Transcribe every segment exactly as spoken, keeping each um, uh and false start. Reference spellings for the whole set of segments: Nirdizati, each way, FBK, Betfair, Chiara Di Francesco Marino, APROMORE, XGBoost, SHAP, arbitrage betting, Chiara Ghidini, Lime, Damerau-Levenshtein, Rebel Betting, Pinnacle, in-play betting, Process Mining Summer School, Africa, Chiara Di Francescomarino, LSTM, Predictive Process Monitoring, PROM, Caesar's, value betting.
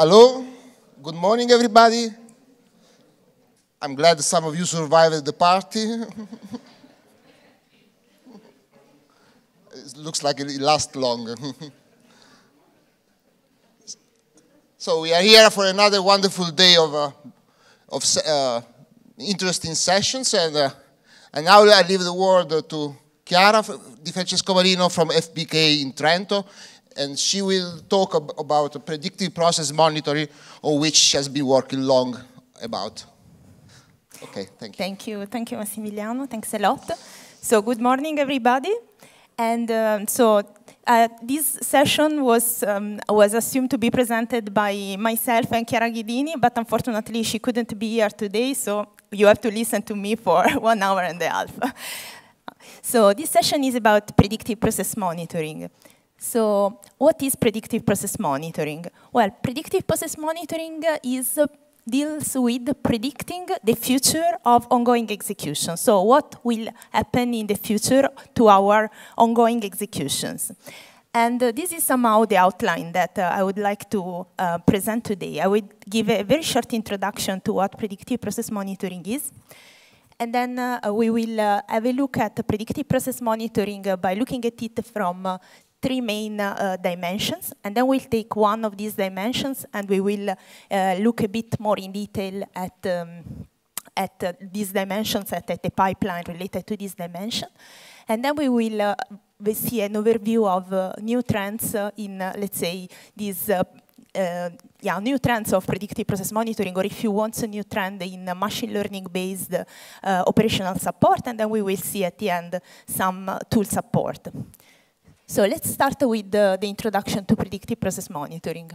Hello, good morning everybody. I'm glad some of you survived the party. It looks like it lasts long. So we are here for another wonderful day of, uh, of uh, interesting sessions, and, uh, and now I leave the word to Chiara Di Francesco Marino from F B K in Trento, and she will talk ab about predictive process monitoring, on which she has been working long about. Okay, thank you. Thank you, thank you, Massimiliano. Thanks a lot. So good morning, everybody. And um, so uh, this session was um, was assumed to be presented by myself and Chiara Ghidini, but unfortunately she couldn't be here today, so you have to listen to me for one hour and a half. So this session is about predictive process monitoring. So what is predictive process monitoring? Well, predictive process monitoring is uh, deals with predicting the future of ongoing execution. So what will happen in the future to our ongoing executions. And uh, this is somehow the outline that uh, I would like to uh, present today. I will give a very short introduction to what predictive process monitoring is. And then uh, we will uh, have a look at predictive process monitoring uh, by looking at it from uh, three main uh, dimensions, and then we'll take one of these dimensions and we will uh, look a bit more in detail at, um, at uh, these dimensions, at, at the pipeline related to this dimension. And then we will uh, we see an overview of uh, new trends uh, in, uh, let's say, these uh, uh, yeah, new trends of predictive process monitoring, or if you want, a new trend in uh, machine learning-based uh, operational support, and then we will see at the end some uh, tool support. So let's start with uh, the introduction to predictive process monitoring.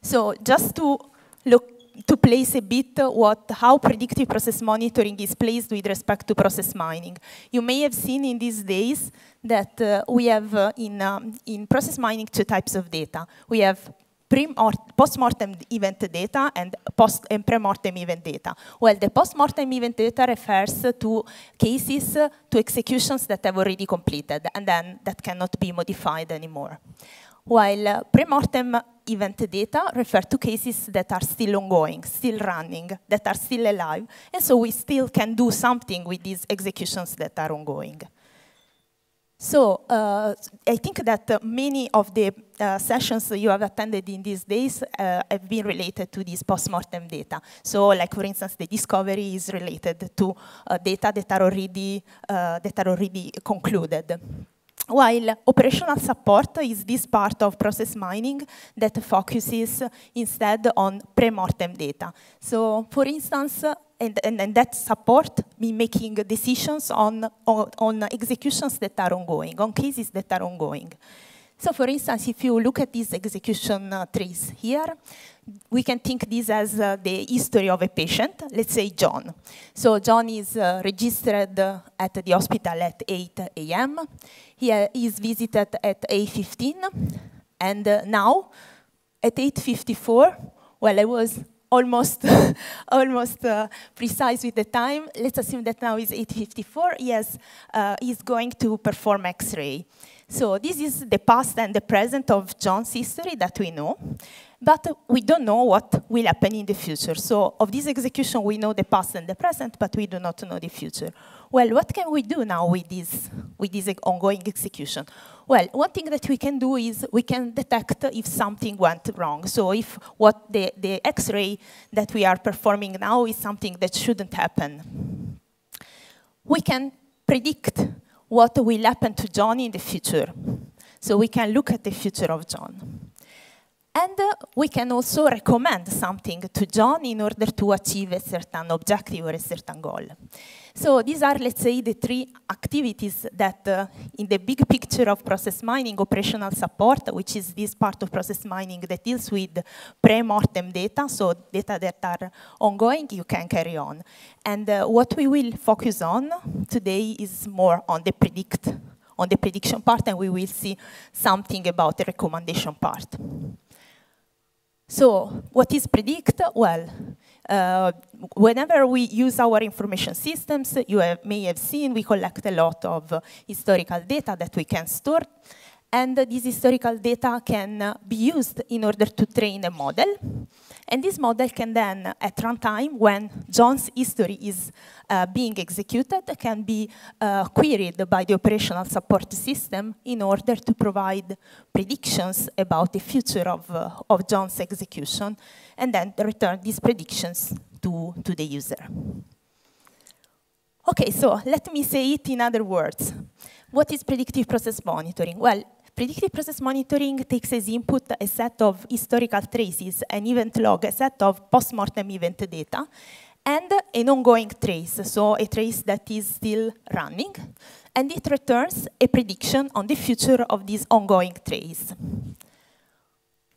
So just to look to place a bit what how predictive process monitoring is placed with respect to process mining. You may have seen in these days that uh, we have uh, in um, in process mining two types of data. We have post-mortem event data and post and pre-mortem event data. Well, the post-mortem event data refers to cases, to executions that have already completed and then that cannot be modified anymore. While uh, pre-mortem event data refer to cases that are still ongoing, still running, that are still alive, and so we still can do something with these executions that are ongoing. So uh, I think that uh, many of the uh, sessions you have attended in these days uh, have been related to this post-mortem data. So, like for instance, the discovery is related to uh, data that are already uh, that are already concluded. While operational support is this part of process mining that focuses instead on pre-mortem data. So, for instance, and, and, and that support me making decisions on, on, on executions that are ongoing, on cases that are ongoing. So, for instance, if you look at these execution uh, trees here, we can think this as uh, the history of a patient, let's say John. So, John is uh, registered uh, at the hospital at eight A M He uh, is visited at eight fifteen, and uh, now at eight fifty-four, well, I was almost almost uh, precise with the time. Let's assume that now is eight fifty-four. Yes, uh, he's going to perform X-ray. So this is the past and the present of John's history that we know, but we don't know what will happen in the future. So of this execution, we know the past and the present, but we do not know the future. Well, what can we do now with this, with this ongoing execution? Well, one thing that we can do is we can detect if something went wrong. So if what the, the X-ray that we are performing now is something that shouldn't happen. We can predict what will happen to John in the future. So we can look at the future of John. And uh, we can also recommend something to John in order to achieve a certain objective or a certain goal. So these are, let's say, the three activities that uh, in the big picture of process mining, operational support, which is this part of process mining that deals with pre-mortem data, so data that are ongoing, you can carry on. And uh, what we will focus on today is more on the predict, on the prediction part, and we will see something about the recommendation part. So what is predict? Well, uh, whenever we use our information systems, you have, may have seen we collect a lot of uh, historical data that we can store. and this historical data can be used in order to train a model. And this model can then, at runtime, when John's history is uh, being executed, can be uh, queried by the operational support system in order to provide predictions about the future of, uh, of John's execution, and then return these predictions to, to the user. Okay, so let me say it in other words. What is predictive process monitoring? Well, predictive process monitoring takes as input a set of historical traces, an event log, a set of post-mortem event data, and an ongoing trace, so a trace that is still running, and it returns a prediction on the future of this ongoing trace.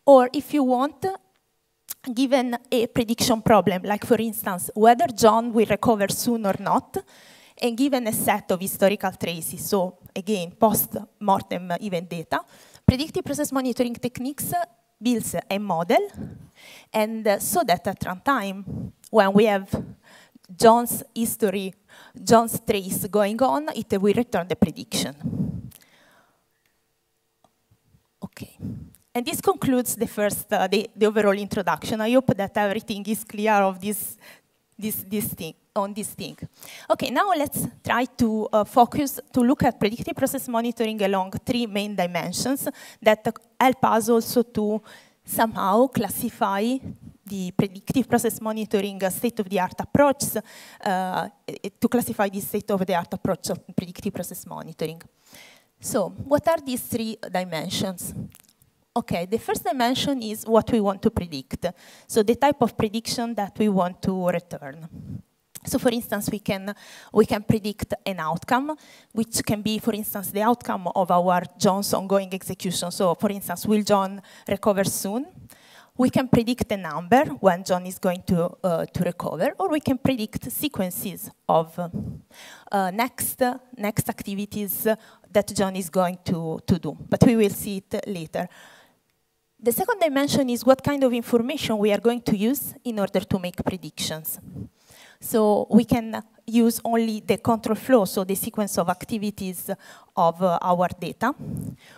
Or if you want, given a prediction problem, like for instance, whether John will recover soon or not, and given a set of historical traces, so again, post-mortem event data, predictive process monitoring techniques builds a model, and uh, so that at runtime, when we have John's history, John's trace going on, it will return the prediction. Okay. And this concludes the first, uh, the, the overall introduction. I hope that everything is clear of this, this, this thing. on this thing. Okay, now let's try to uh, focus, to look at predictive process monitoring along three main dimensions that help us also to somehow classify the predictive process monitoring state-of-the-art approaches, uh, to classify this state-of-the-art approach of predictive process monitoring. So, what are these three dimensions? Okay, the first dimension is what we want to predict, so the type of prediction that we want to return. So, for instance, we can, we can predict an outcome, which can be, for instance, the outcome of our John's ongoing execution. So, for instance, will John recover soon? We can predict a number when John is going to, uh, to recover, or we can predict sequences of uh, next, uh, next activities that John is going to, to do. But we will see it later. The second dimension is what kind of information we are going to use in order to make predictions. So we can use only the control flow, so the sequence of activities of uh, our data.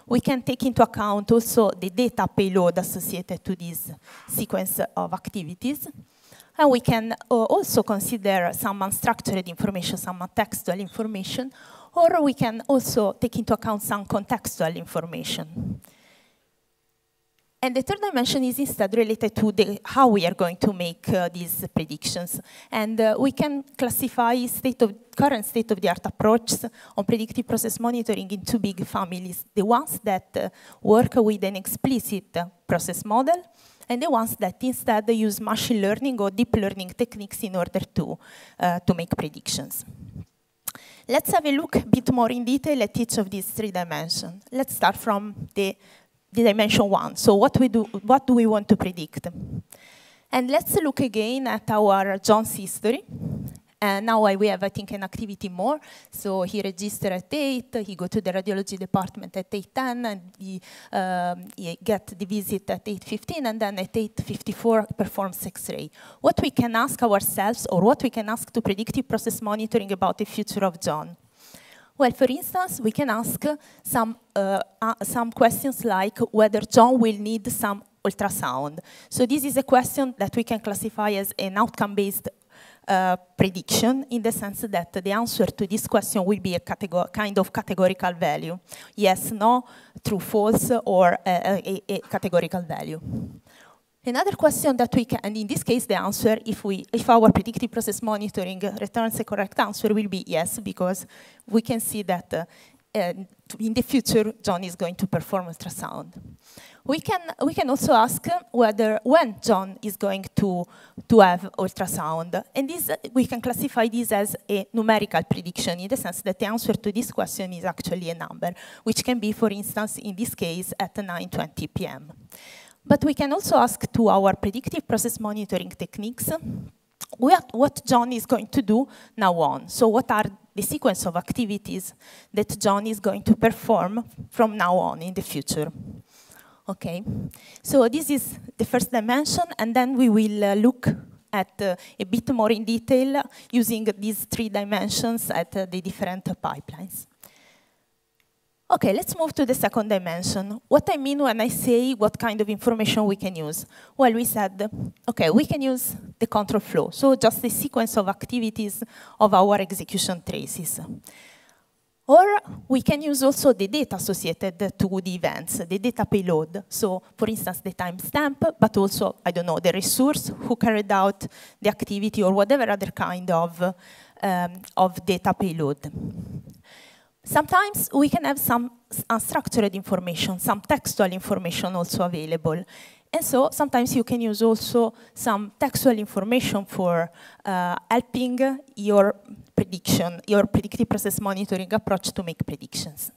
We can take into account also the data payload associated to this sequence of activities. And we can uh, also consider some unstructured information, some textual information, or we can also take into account some contextual information. And the third dimension is instead related to the, how we are going to make uh, these predictions. And uh, we can classify state of, current state-of-the-art approaches on predictive process monitoring in two big families, the ones that uh, work with an explicit uh, process model, and the ones that instead use machine learning or deep learning techniques in order to, uh, to make predictions. Let's have a look a bit more in detail at each of these three dimensions. Let's start from the The dimension one, so what, we do, what do we want to predict? And let's look again at our John's history. And now I, we have, I think, an activity more. So he registered at eight, he go to the radiology department at eight ten, and he, um, he get the visit at eight fifteen, and then at eight fifty-four performs X-ray. What we can ask ourselves, or what we can ask to predictive process monitoring about the future of John? Well, for instance, we can ask some, uh, uh, some questions like whether John will need some ultrasound. So this is a question that we can classify as an outcome-based uh, prediction, in the sense that the answer to this question will be a kind of categorical value. Yes, no, true, false, or a, a, a categorical value. Another question that we can, and in this case the answer, if, we, if our predictive process monitoring returns a correct answer, will be yes, because we can see that uh, uh, in the future John is going to perform ultrasound. We can, we can also ask whether, when John is going to, to have ultrasound. And this, we can classify this as a numerical prediction, in the sense that the answer to this question is actually a number, which can be, for instance, in this case, at nine twenty p m But we can also ask to our predictive process monitoring techniques what, what John is going to do now on. So what are the sequence of activities that John is going to perform from now on in the future? Okay, so this is the first dimension, and then we will uh, look at uh, a bit more in detail using these three dimensions at uh, the different uh, pipelines. Okay, let's move to the second dimension. What I mean when I say what kind of information we can use? Well, we said, okay, we can use the control flow, so just the sequence of activities of our execution traces. Or we can use also the data associated to the events, the data payload. So, for instance, the timestamp, but also, I don't know, the resource who carried out the activity or whatever other kind of, um, of data payload. Sometimes we can have some unstructured information, some textual information also available. And so sometimes you can use also some textual information for uh, helping your prediction, your predictive process monitoring approach to make predictions.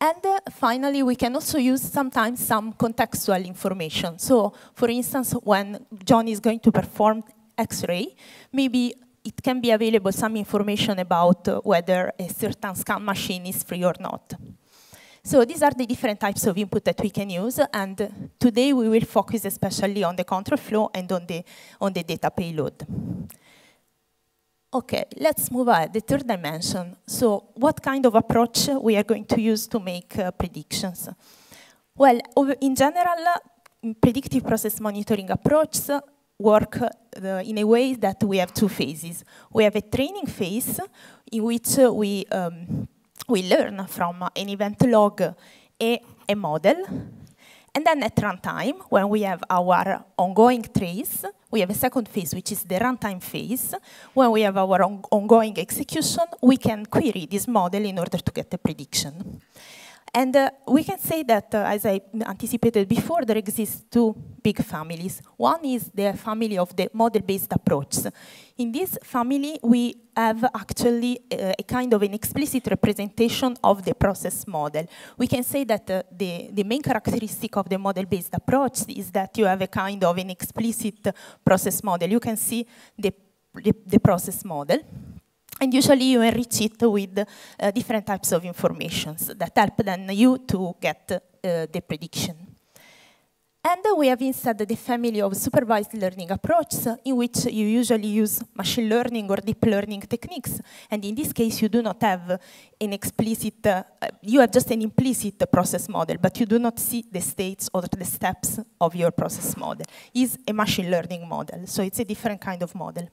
And uh, finally, we can also use sometimes some contextual information. So, for instance, when John is going to perform X-ray, maybe it can be available some information about uh, whether a certain scan machine is free or not. So these are the different types of input that we can use, and today we will focus especially on the control flow and on the, on the data payload. Okay, let's move on, the third dimension. So what kind of approach we are going to use to make uh, predictions? Well, in general, predictive process monitoring approaches work uh, in a way that we have two phases. We have a training phase in which uh, we, um, we learn from uh, an event log a, a model. And then at runtime, when we have our ongoing trace, we have a second phase, which is the runtime phase. When we have our on ongoing execution, we can query this model in order to get a prediction. And uh, we can say that, uh, as I anticipated before, there exists two big families. One is the family of the model-based approaches. In this family, we have actually uh, a kind of an explicit representation of the process model. We can say that uh, the, the main characteristic of the model-based approach is that you have a kind of an explicit process model. You can see the, the, the process model. And usually you enrich it with uh, different types of information that help then you to get uh, the prediction. And uh, we have instead the family of supervised learning approaches in which you usually use machine learning or deep learning techniques. And in this case, you do not have an explicit, uh, you have just an implicit process model, but you do not see the states or the steps of your process model. It's a machine learning model, so it's a different kind of model.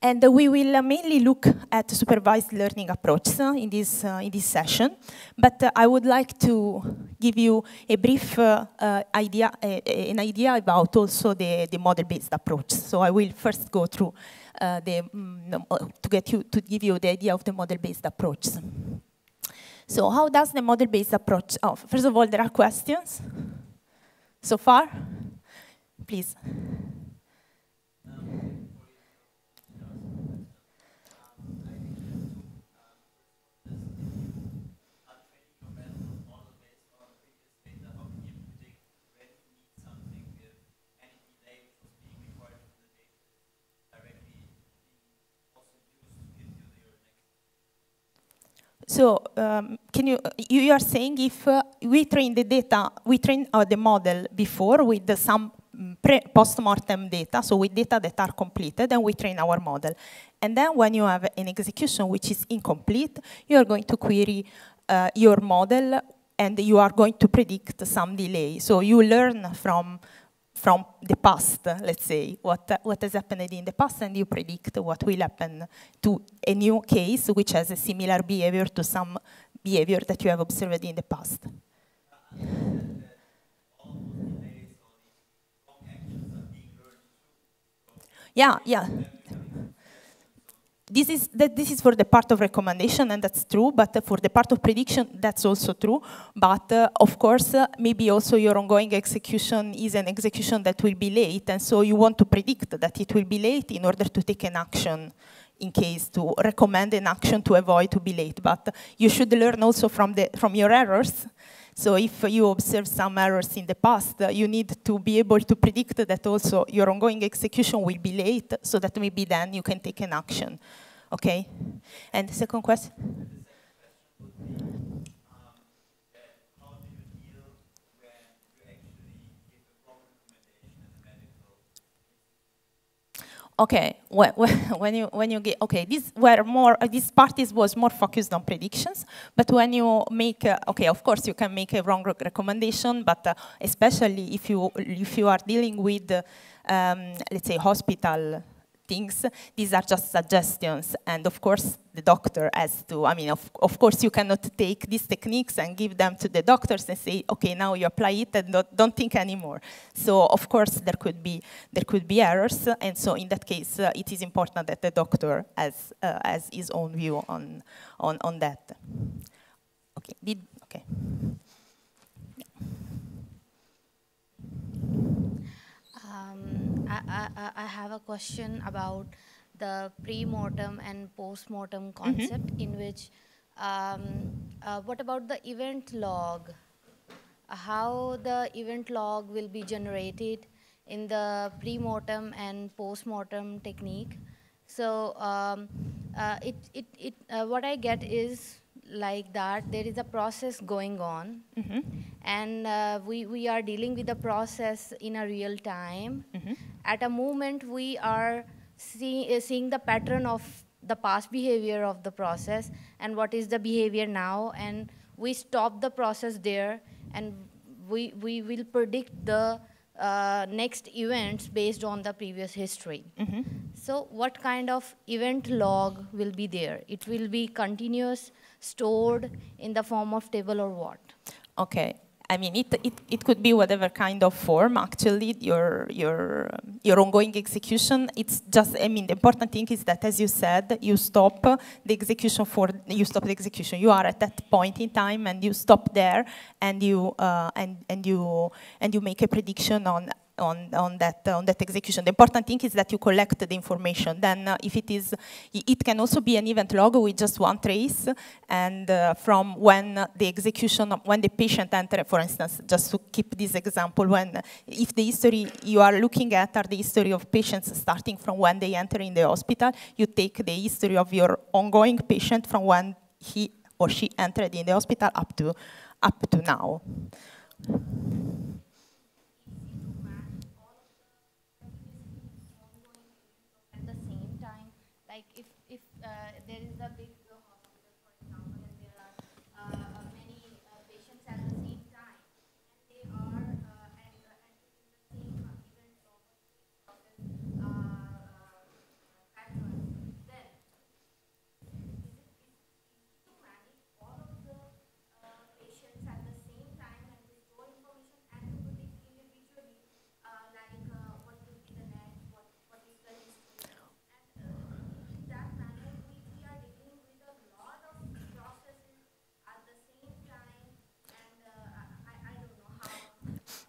And we will mainly look at supervised learning approaches in this, uh, in this session, but uh, I would like to give you a brief uh, uh, idea, uh, an idea about also the, the model-based approach. So I will first go through uh, the, um, to, get you, to give you the idea of the model-based approach. So how does the model-based approach, oh, first of all, there are questions so far, please. So, um, can you, you are saying if uh, we train the data, we train uh, the model before with the, some post-mortem data, so with data that are completed, and we train our model. And then when you have an execution which is incomplete, you are going to query uh, your model and you are going to predict some delay. So you learn from, from the past, let's say, what, uh, what has happened in the past, and you predict what will happen to a new case which has a similar behavior to some behavior that you have observed in the past. Yeah, yeah. This is, that this is for the part of recommendation, and that's true, but for the part of prediction, that's also true. But, uh, of course, uh, maybe also your ongoing execution is an execution that will be late, and so you want to predict that it will be late in order to take an action in case, to recommend an action to avoid to be late. But you should learn also from, the, from your errors. So if you observe some errors in the past, uh, you need to be able to predict that also your ongoing execution will be late, so that maybe then you can take an action. Okay? And the second question? okay, when, when you when you get okay, this were more uh, this part is was more focused on predictions. But when you make uh, okay, of course you can make a wrong recommendation, but uh, especially if you if you are dealing with uh, um, let's say hospital things, these are just suggestions, and of course the doctor has to, I mean, of, of course you cannot take these techniques and give them to the doctors and say, okay, now you apply it and don't, don't think anymore. So of course there could be, there could be errors, and so in that case uh, it is important that the doctor has, uh, has his own view on, on, on that. Okay, did, okay. I, I, I have a question about the pre-mortem and post-mortem concept, mm-hmm. in which, um, uh, what about the event log? How the event log will be generated in the pre-mortem and post-mortem technique? So, um, uh, it, it, it, uh, what I get is like that there is a process going on, mm-hmm. and uh, we, we are dealing with the process in a real time. Mm-hmm. At a moment we are see, uh, seeing the pattern of the past behavior of the process and what is the behavior now, and we stop the process there, and we, we will predict the uh, next events based on the previous history. Mm-hmm. So what kind of event log will be there? It will be continuous, stored in the form of table, or what? Okay, I mean it, it, it could be whatever kind of form. Actually, your your your ongoing execution. It's just, I mean, the important thing is that, as you said, you stop the execution for you stop the execution. You are at that point in time, and you stop there, and you uh, and and you and you make a prediction on. On, on that uh, on that execution. The important thing is that you collect the information. Then, uh, if it is, it can also be an event log with just one trace, and uh, from when the execution, when the patient entered, for instance, just to keep this example, when if the history you are looking at are the history of patients starting from when they enter in the hospital, you take the history of your ongoing patient from when he or she entered in the hospital up to up to now.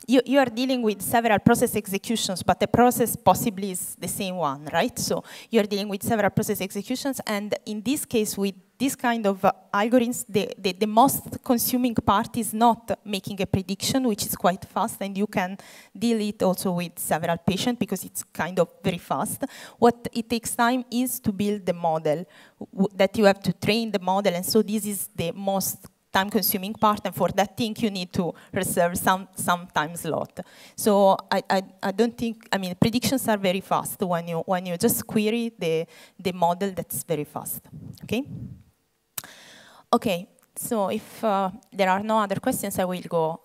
You, you are dealing with several process executions, but the process possibly is the same one, right? So you are dealing with several process executions, and in this case, with this kind of uh, algorithms, the, the, the most consuming part is not making a prediction, which is quite fast, and you can deal it also with several patients because it's kind of very fast. What it takes time is to build the model, w that you have to train the model, and so this is the most time-consuming part, and for that thing you need to reserve some some time slot. So I, I I don't think, I mean, predictions are very fast when you when you just query the the model. That's very fast. Okay. Okay. So if uh, there are no other questions, I will go.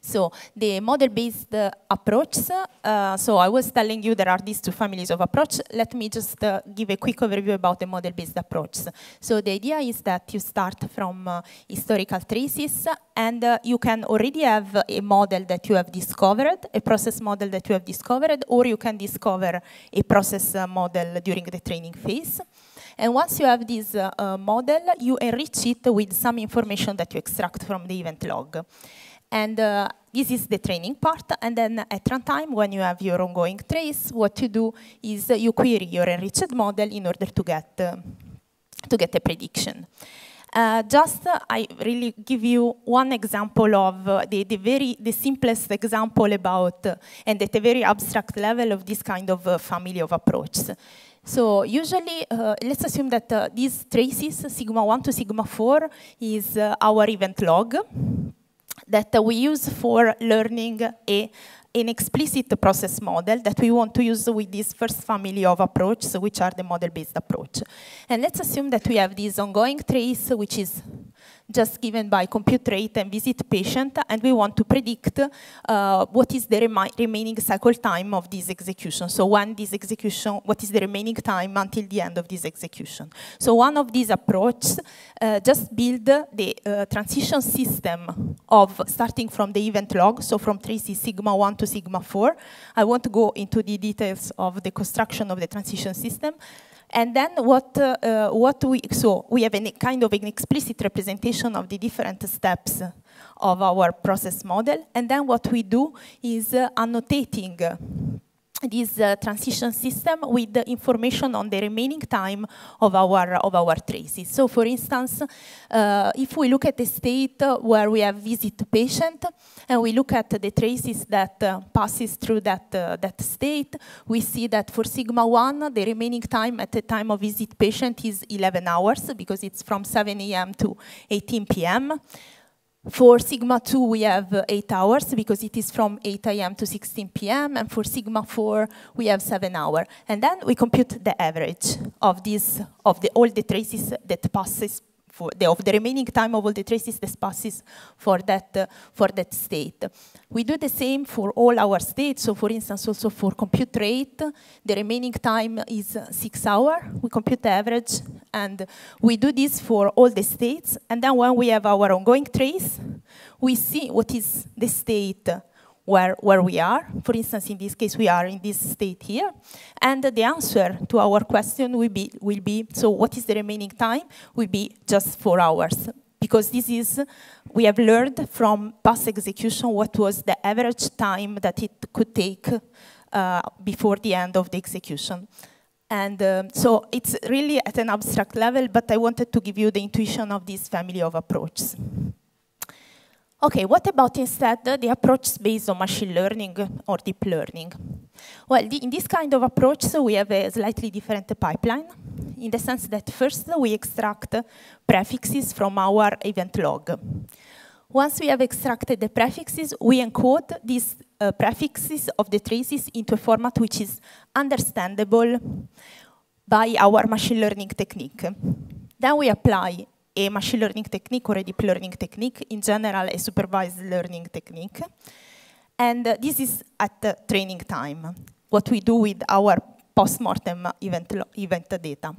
So the model-based uh, approaches, uh, so I was telling you there are these two families of approach. Let me just uh, give a quick overview about the model-based approach. So the idea is that you start from uh, historical traces, and uh, you can already have a model that you have discovered, a process model that you have discovered, or you can discover a process uh, model during the training phase. And once you have this uh, uh, model, you enrich it with some information that you extract from the event log. And uh, this is the training part. And then at runtime, when you have your ongoing trace, what you do is uh, you query your enriched model in order to get, uh, to get a prediction. Uh, just uh, I really give you one example of uh, the, the very the simplest example about, uh, and at a very abstract level, of this kind of uh, family of approaches. So usually, uh, let's assume that uh, these traces, sigma one to sigma four, is uh, our event log that uh, we use for learning a, an explicit process model that we want to use with this first family of approaches, so which are the model-based approach. And let's assume that we have this ongoing trace, which is just given by compute rate and visit patient, and we want to predict uh, what is the remi remaining cycle time of this execution. So when this execution, what is the remaining time until the end of this execution. So one of these approaches uh, just build the uh, transition system of starting from the event log, so from trace sigma one to sigma four. I won't go into the details of the construction of the transition system. And then what, uh, uh, what we, so we have a kind of an explicit representation of the different steps of our process model. And then what we do is uh, annotating this uh, transition system with the information on the remaining time of our, of our traces. So for instance, uh, if we look at the state where we have visit patient, and we look at the traces that uh, passes through that, uh, that state, we see that for sigma one, the remaining time at the time of visit patient is eleven hours, because it's from seven A M to eighteen P M For sigma two, we have eight hours, because it is from eight A M to sixteen P M And for sigma four, we have seven hours. And then we compute the average of, this, of the, all the traces that passes for the, of the remaining time of all the traces that passes for that, uh, for that state. We do the same for all our states. So for instance, also for compute rate, the remaining time is six hours. We compute the average, and we do this for all the states. And then when we have our ongoing trace, we see what is the state where, where we are. For instance, in this case, we are in this state here. And the answer to our question will be, will be, so what is the remaining time? Will be just four hours. Because this is, we have learned from past execution what was the average time that it could take uh, before the end of the execution. And um, so it's really at an abstract level, but I wanted to give you the intuition of this family of approaches. Okay, what about instead the approach based on machine learning or deep learning? Well, the, in this kind of approach, so we have a slightly different pipeline, in the sense that first we extract prefixes from our event log. Once we have extracted the prefixes, we encode these uh, prefixes of the traces into a format which is understandable by our machine learning technique. Then we apply a machine learning technique or a deep learning technique, in general a supervised learning technique. And uh, this is at the training time, what we do with our post-mortem event, event data.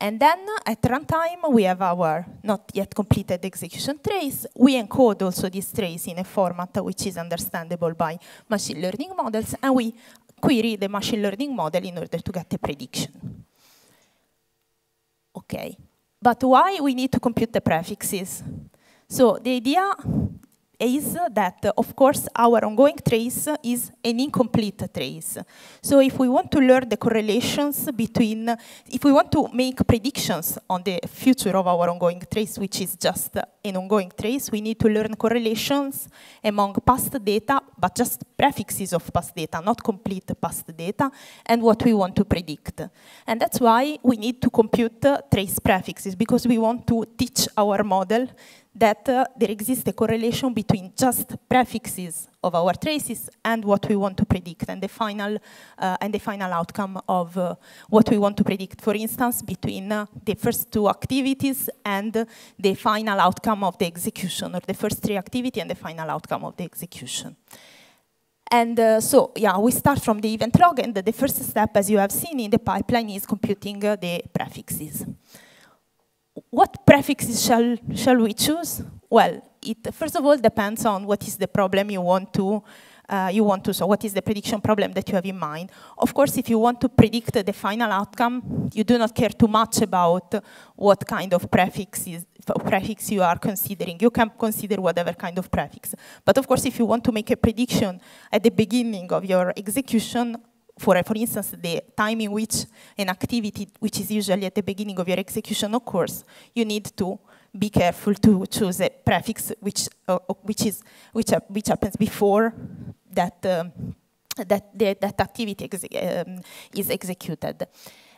And then at runtime, we have our not yet completed execution trace. We encode also this trace in a format which is understandable by machine learning models, and we query the machine learning model in order to get a prediction. Okay. But why we need to compute the prefixes? So the idea is that, of course, our ongoing trace is an incomplete trace. So if we want to learn the correlations between, if we want to make predictions on the future of our ongoing trace, which is just an ongoing trace, we need to learn correlations among past data, but just prefixes of past data, not complete past data, and what we want to predict. And that's why we need to compute trace prefixes, because we want to teach our model that uh, there exists a correlation between just prefixes of our traces and what we want to predict, and the final, uh, and the final outcome of uh, what we want to predict. For instance, between uh, the first two activities and the final outcome of the execution, or the first three activity and the final outcome of the execution. And uh, so, yeah, we start from the event log, and the first step, as you have seen in the pipeline, is computing uh, the prefixes. What prefixes shall, shall we choose? Well, it first of all depends on what is the problem you want to, uh, you want to, so what is the prediction problem that you have in mind. Of course, if you want to predict the final outcome, you do not care too much about what kind of prefixes, prefix you are considering. You can consider whatever kind of prefix. But of course, if you want to make a prediction at the beginning of your execution, For, for instance, the time in which an activity, which is usually at the beginning of your execution occurs, you need to be careful to choose a prefix which uh, which is which uh, which happens before that um, that the, that activity exe um, is executed.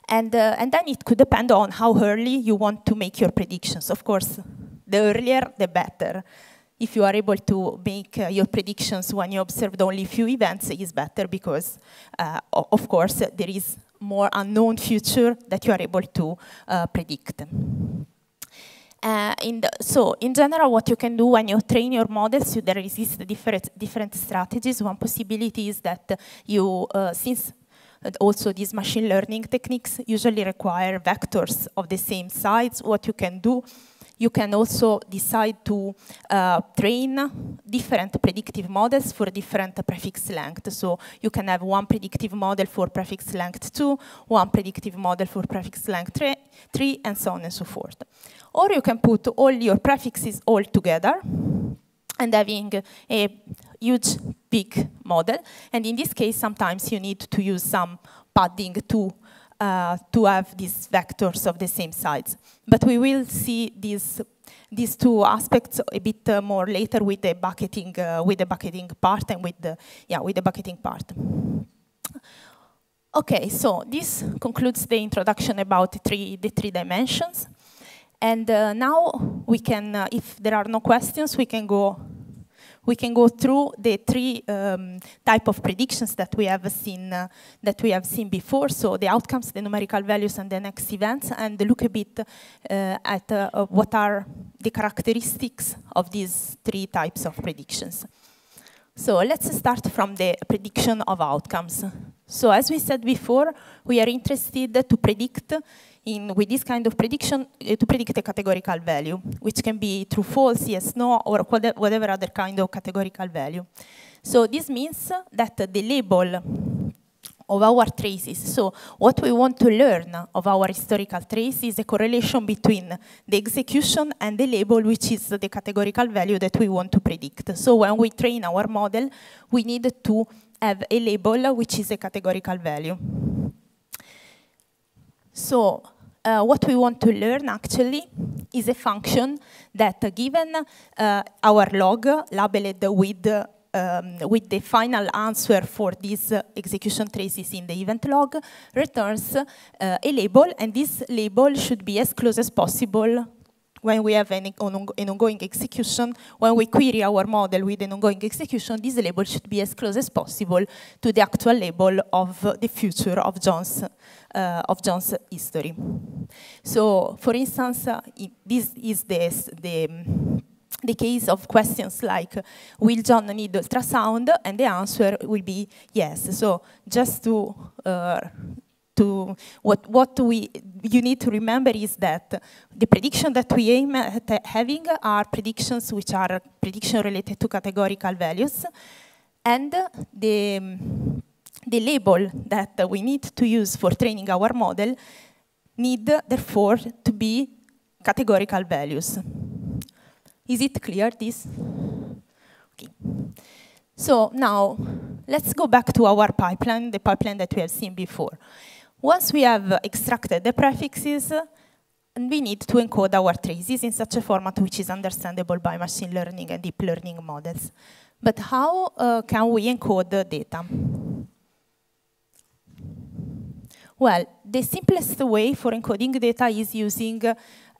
And uh, and then it could depend on how early you want to make your predictions. Of course, the earlier the better. if you are able to make uh, your predictions when you observed only few events, it's better because, uh, of course, there is more unknown future that you are able to uh, predict. Uh, in the, so, in general, what you can do when you train your models, you, there exist different, different strategies. One possibility is that you, uh, since also these machine learning techniques usually require vectors of the same size, what you can do, you can also decide to uh, train different predictive models for different prefix length. So you can have one predictive model for prefix length two, one predictive model for prefix length three, and so on and so forth. Or you can put all your prefixes all together and having a huge, big model. And in this case, sometimes you need to use some padding to Uh, to have these vectors of the same size. But we will see these, these two aspects a bit uh, more later with the bucketing, uh, with the bucketing part and with the, yeah, with the bucketing part. Okay, so this concludes the introduction about the three, the three dimensions. And uh, now we can, uh, if there are no questions, we can go We can go through the three um, type of predictions that we have seen uh, that we have seen before. So the outcomes, the numerical values, and the next events, and look a bit uh, at uh, what are the characteristics of these three types of predictions. So let's start from the prediction of outcomes. So as we said before, we are interested to predict in, with this kind of prediction, uh, to predict a categorical value, which can be true, false, yes, no, or whatever other kind of categorical value. So this means that the label of our traces, so what we want to learn of our historical trace is the correlation between the execution and the label, which is the categorical value that we want to predict. So when we train our model, we need to have a label which is a categorical value. So uh, what we want to learn actually is a function that uh, given uh, our log labeled with uh, Um, with the final answer for these uh, execution traces in the event log, returns uh, a label, and this label should be as close as possible when we have an, an ongoing execution. When we query our model with an ongoing execution, this label should be as close as possible to the actual label of the future of John's, uh, of John's history. So, for instance, uh, this is the... the the case of questions like, will John need ultrasound? And the answer will be yes. So just to, uh, to what, what we, you need to remember is that the prediction that we aim at having are predictions which are prediction related to categorical values. And the, the label that we need to use for training our model need, therefore, to be categorical values. Is it clear, this? Okay. So now, let's go back to our pipeline, the pipeline that we have seen before. Once we have extracted the prefixes, we need to encode our traces in such a format which is understandable by machine learning and deep learning models. But how uh, can we encode the data? Well, the simplest way for encoding data is using uh,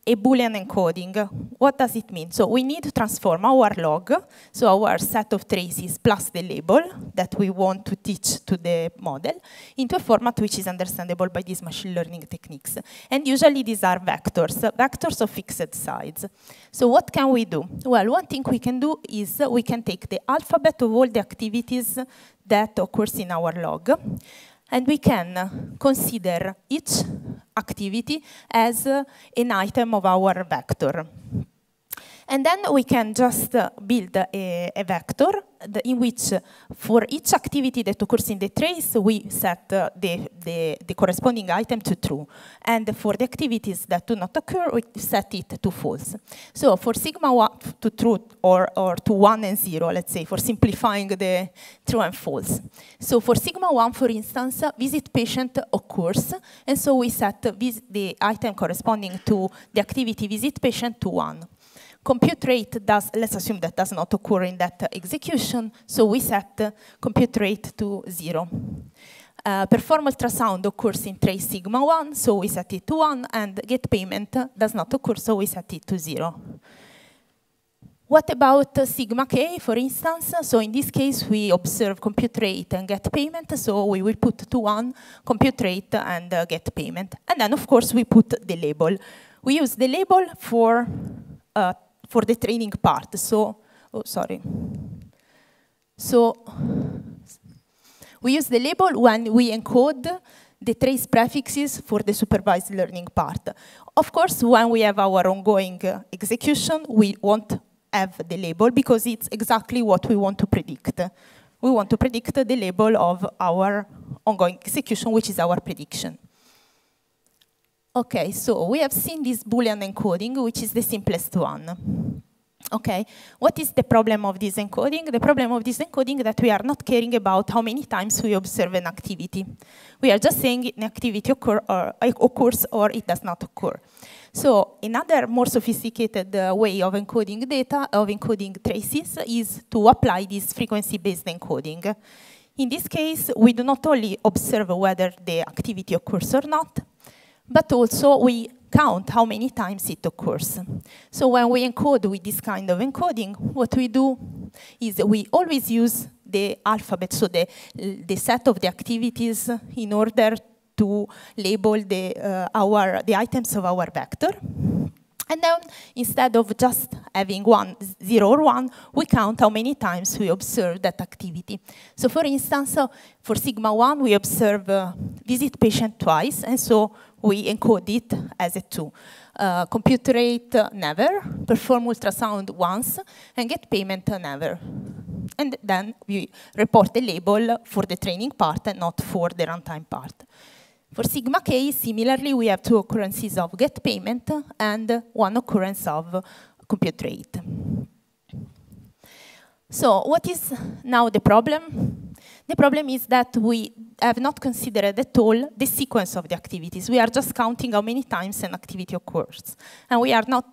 a Boolean encoding. What does it mean? So we need to transform our log, so our set of traces plus the label that we want to teach to the model, into a format which is understandable by these machine learning techniques. And usually these are vectors, vectors of fixed size. So what can we do? Well, one thing we can do is we can take the alphabet of all the activities that occurs in our log, and we can consider each activity as uh, an item of our vector. And then we can just uh, build a, a vector the, in which uh, for each activity that occurs in the trace, we set uh, the, the, the corresponding item to true. And for the activities that do not occur, we set it to false. So for sigma one to true or, or to one and zero, let's say, for simplifying the true and false. So for sigma one, for instance, visit patient occurs. And so we set vis the item corresponding to the activity visit patient to one. Compute rate does, let's assume that does not occur in that execution, so we set uh, compute rate to zero. Uh, perform ultrasound occurs in trace sigma one, so we set it to one, and get payment does not occur, so we set it to zero. What about uh, sigma k, for instance? So in this case, we observe compute rate and get payment. So we will put to one compute rate and uh, get payment. And then, of course, we put the label. We use the label for, uh, for the training part. So, oh, sorry. So we use the label when we encode the trace prefixes for the supervised learning part. Of course, when we have our ongoing uh, execution, we won't have the label because it's exactly what we want to predict. We want to predict the label of our ongoing execution, which is our prediction. Okay, so we have seen this Boolean encoding, which is the simplest one. Okay, what is the problem of this encoding? The problem of this encoding is that we are not caring about how many times we observe an activity. We are just saying an activity occur or occurs or it does not occur. So another more sophisticated uh, way of encoding data, of encoding traces, is to apply this frequency-based encoding. In this case, we do not only observe whether the activity occurs or not, but also we count how many times it occurs. So when we encode with this kind of encoding, what we do is we always use the alphabet, so the, the set of the activities, in order to label the, uh, our, the items of our vector. And then, instead of just having one, zero or one, we count how many times we observe that activity. So for instance, uh, for sigma one, we observe uh, visit patient twice, and so we encode it as a two. Uh, compute rate, uh, never. Perform ultrasound once, and get payment, uh, never. And then we report the label for the training part and not for the runtime part. For sigma k, similarly, we have two occurrences of get payment and one occurrence of compute rate. So what is now the problem? The problem is that we have not considered at all the sequence of the activities. We are just counting how many times an activity occurs. And we are not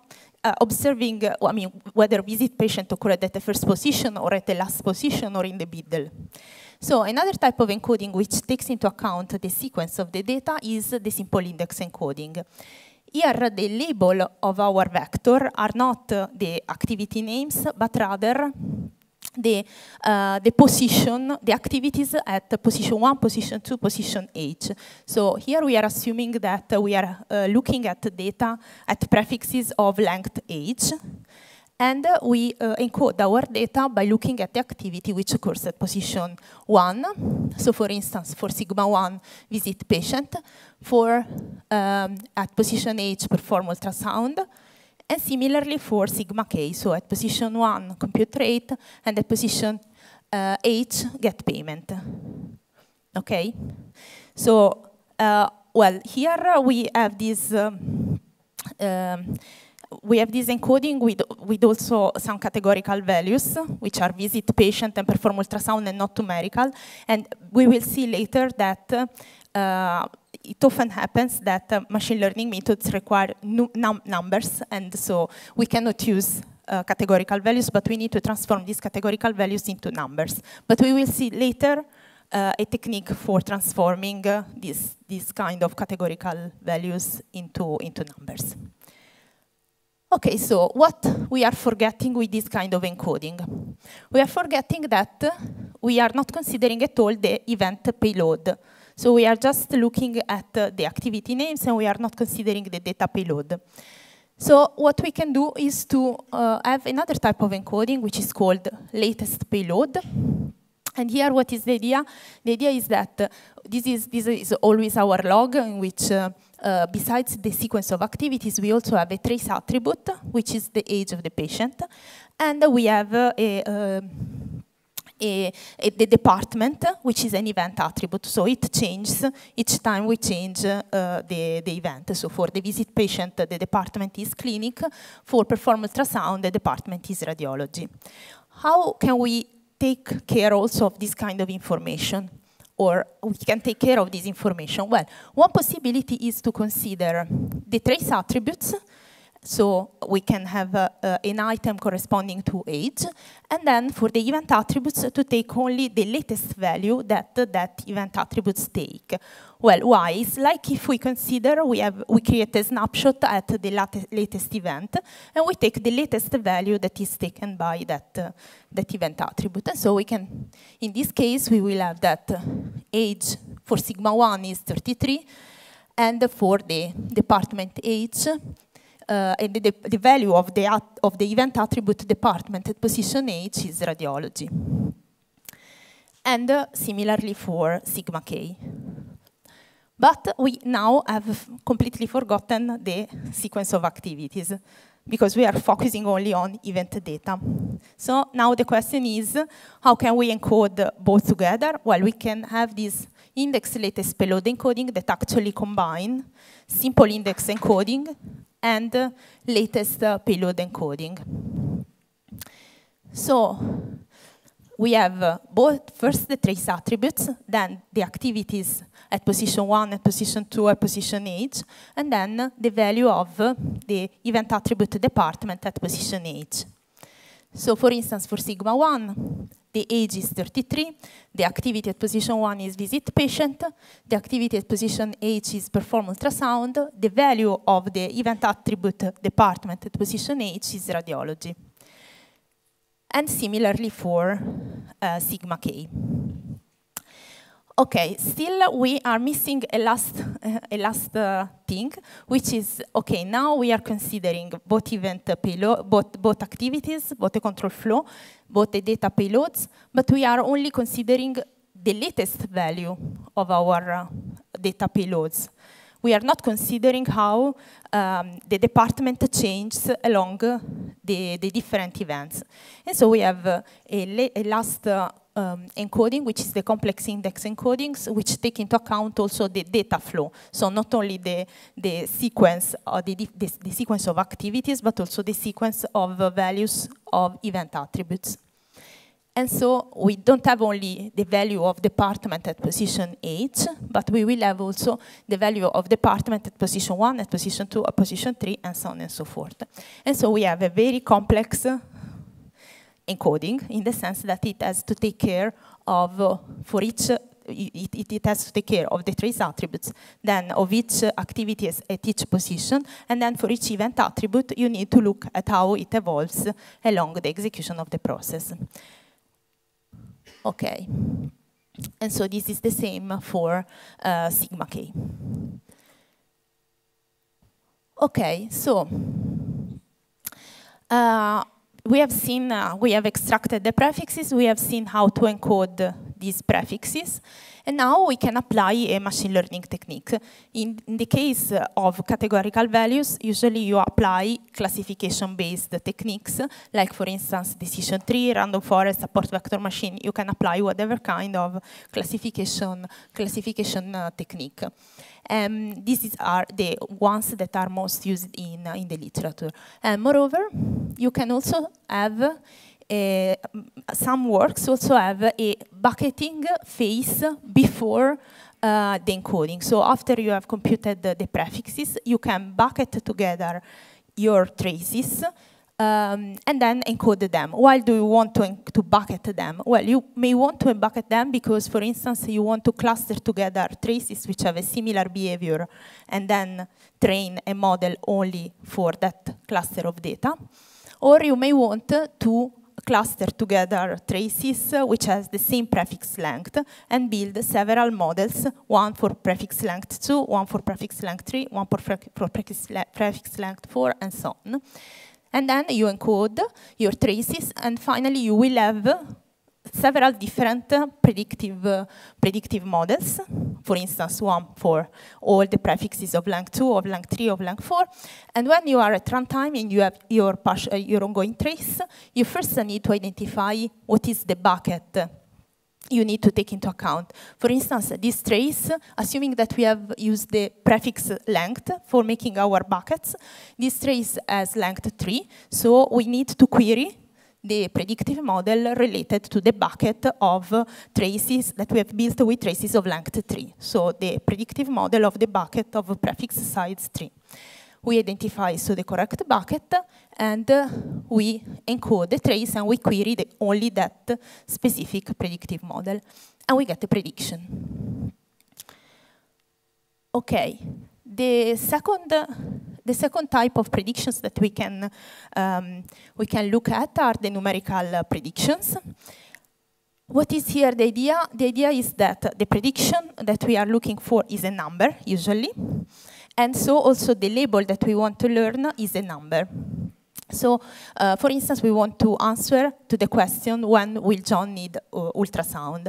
uh, observing uh, I mean, whether visit patient occurred at the first position or at the last position or in the middle. So another type of encoding which takes into account the sequence of the data is the simple index encoding. Here, the label of our vector are not uh, the activity names, but rather the, uh, the position, the activities at position one, position two, position H. So here we are assuming that we are uh, looking at data at prefixes of length H. And uh, we uh, encode our data by looking at the activity which occurs at position one. So for instance, for sigma one, visit patient. For um, at position H, perform ultrasound. And similarly for sigma k, so at position one, compute rate, and at position uh, H, get payment. Okay? So, uh, well, here we have this... Um, um, We have this encoding with, with also some categorical values, which are visit patient and perform ultrasound and not numerical. And we will see later that uh, it often happens that uh, machine learning methods require num numbers. And so we cannot use uh, categorical values, but we need to transform these categorical values into numbers. But we will see later uh, a technique for transforming uh, this, this kind of categorical values into, into numbers. Okay, so what we are forgetting with this kind of encoding? We are forgetting that we are not considering at all the event payload. So we are just looking at the activity names and we are not considering the data payload. So what we can do is to uh, have another type of encoding, which is called latest payload. And here, what is the idea? The idea is that uh, this is this is always our log in which, uh, uh, besides the sequence of activities, we also have a trace attribute, which is the age of the patient, and we have uh, a, uh, a, a the department, which is an event attribute. So it changes each time we change uh, the the event. So for the visit patient, the department is clinic. For perform ultrasound, the department is radiology. How can we take care also of this kind of information, or we can take care of this information? Well, one possibility is to consider the trace attributes so we can have uh, uh, an item corresponding to age, and then for the event attributes to take only the latest value that uh, that event attributes take. Well, why? It's like if we consider we have we create a snapshot at the late, latest event, and we take the latest value that is taken by that uh, that event attribute, and so we can, in this case, we will have that uh, age for sigma one is thirty-three, and for the department age. Uh, and the, the value of the, at, of the event attribute department at position H is radiology. And uh, similarly for sigma K. But we now have completely forgotten the sequence of activities because we are focusing only on event data. So now the question is, how can we encode both together? Well, we can have this index latest payload encoding that actually combine simple index encoding and uh, latest uh, payload encoding. So we have uh, both first the trace attributes, then the activities at position one, at position two, at position H, and then uh, the value of uh, the event attribute department at position H. So for instance, for sigma one, the age is thirty-three, the activity at position one is visit patient, the activity at position H is perform ultrasound, the value of the event attribute department at position H is radiology. And similarly for uh, sigma K. Okay, still we are missing a last, uh, a last uh, thing, which is, okay, now we are considering both event payload, both, both activities, both the control flow, both the data payloads, but we are only considering the latest value of our uh, data payloads. We are not considering how um, the department changes along the, the different events. And so we have uh, a, a last uh, Um, encoding, which is the complex index encodings, which take into account also the data flow. So not only the, the sequence or the, the, the sequence of activities, but also the sequence of uh, values of event attributes. And so we don't have only the value of department at position H, but we will have also the value of department at position one, at position two, at position three, and so on and so forth. And so we have a very complex uh, encoding, in the sense that it has to take care of, uh, for each, uh, it, it, it has to take care of the trace attributes, then of each uh, activity at each position, and then for each event attribute, you need to look at how it evolves along the execution of the process. Okay, and so this is the same for uh, sigma K. Okay, so, uh, We have seen, uh, we have extracted the prefixes, we have seen how to encode uh, these prefixes, and now we can apply a machine learning technique. In, in the case of categorical values, usually you apply classification-based techniques, like for instance decision tree, random forest, support vector machine. You can apply whatever kind of classification, classification uh, technique. Um, these are the ones that are most used in, uh, in the literature. And moreover, you can also have a, some works also have a bucketing phase before uh, the encoding. So after you have computed the, the prefixes, you can bucket together your traces Um, and then encode them. Why do you want to, to bucket them? Well, you may want to bucket them because, for instance, you want to cluster together traces which have a similar behavior and then train a model only for that cluster of data. Or you may want to cluster together traces which has the same prefix length and build several models, one for prefix length two, one for prefix length three, one for, pre for prefix, le prefix length four, and so on. And then you encode your traces, and finally you will have several different uh, predictive, uh, predictive models. For instance, one for all the prefixes of length two, of length three, of length four. And when you are at runtime and you have your, partial, your ongoing trace, you first need to identify what is the bucket you need to take into account. For instance, this trace, assuming that we have used the prefix length for making our buckets, this trace has length three, so we need to query the predictive model related to the bucket of traces that we have built with traces of length three, so the predictive model of the bucket of prefix size three. we identify so the correct bucket, and uh, we encode the trace, and we query the, only that specific predictive model, and we get a prediction. Okay, the second, uh, the second type of predictions that we can um, we can look at are the numerical uh, predictions. What is here the idea? The idea is that the prediction that we are looking for is a number, usually. And so also the label that we want to learn is a number. So, uh, for instance, we want to answer to the question, when will John need uh, ultrasound?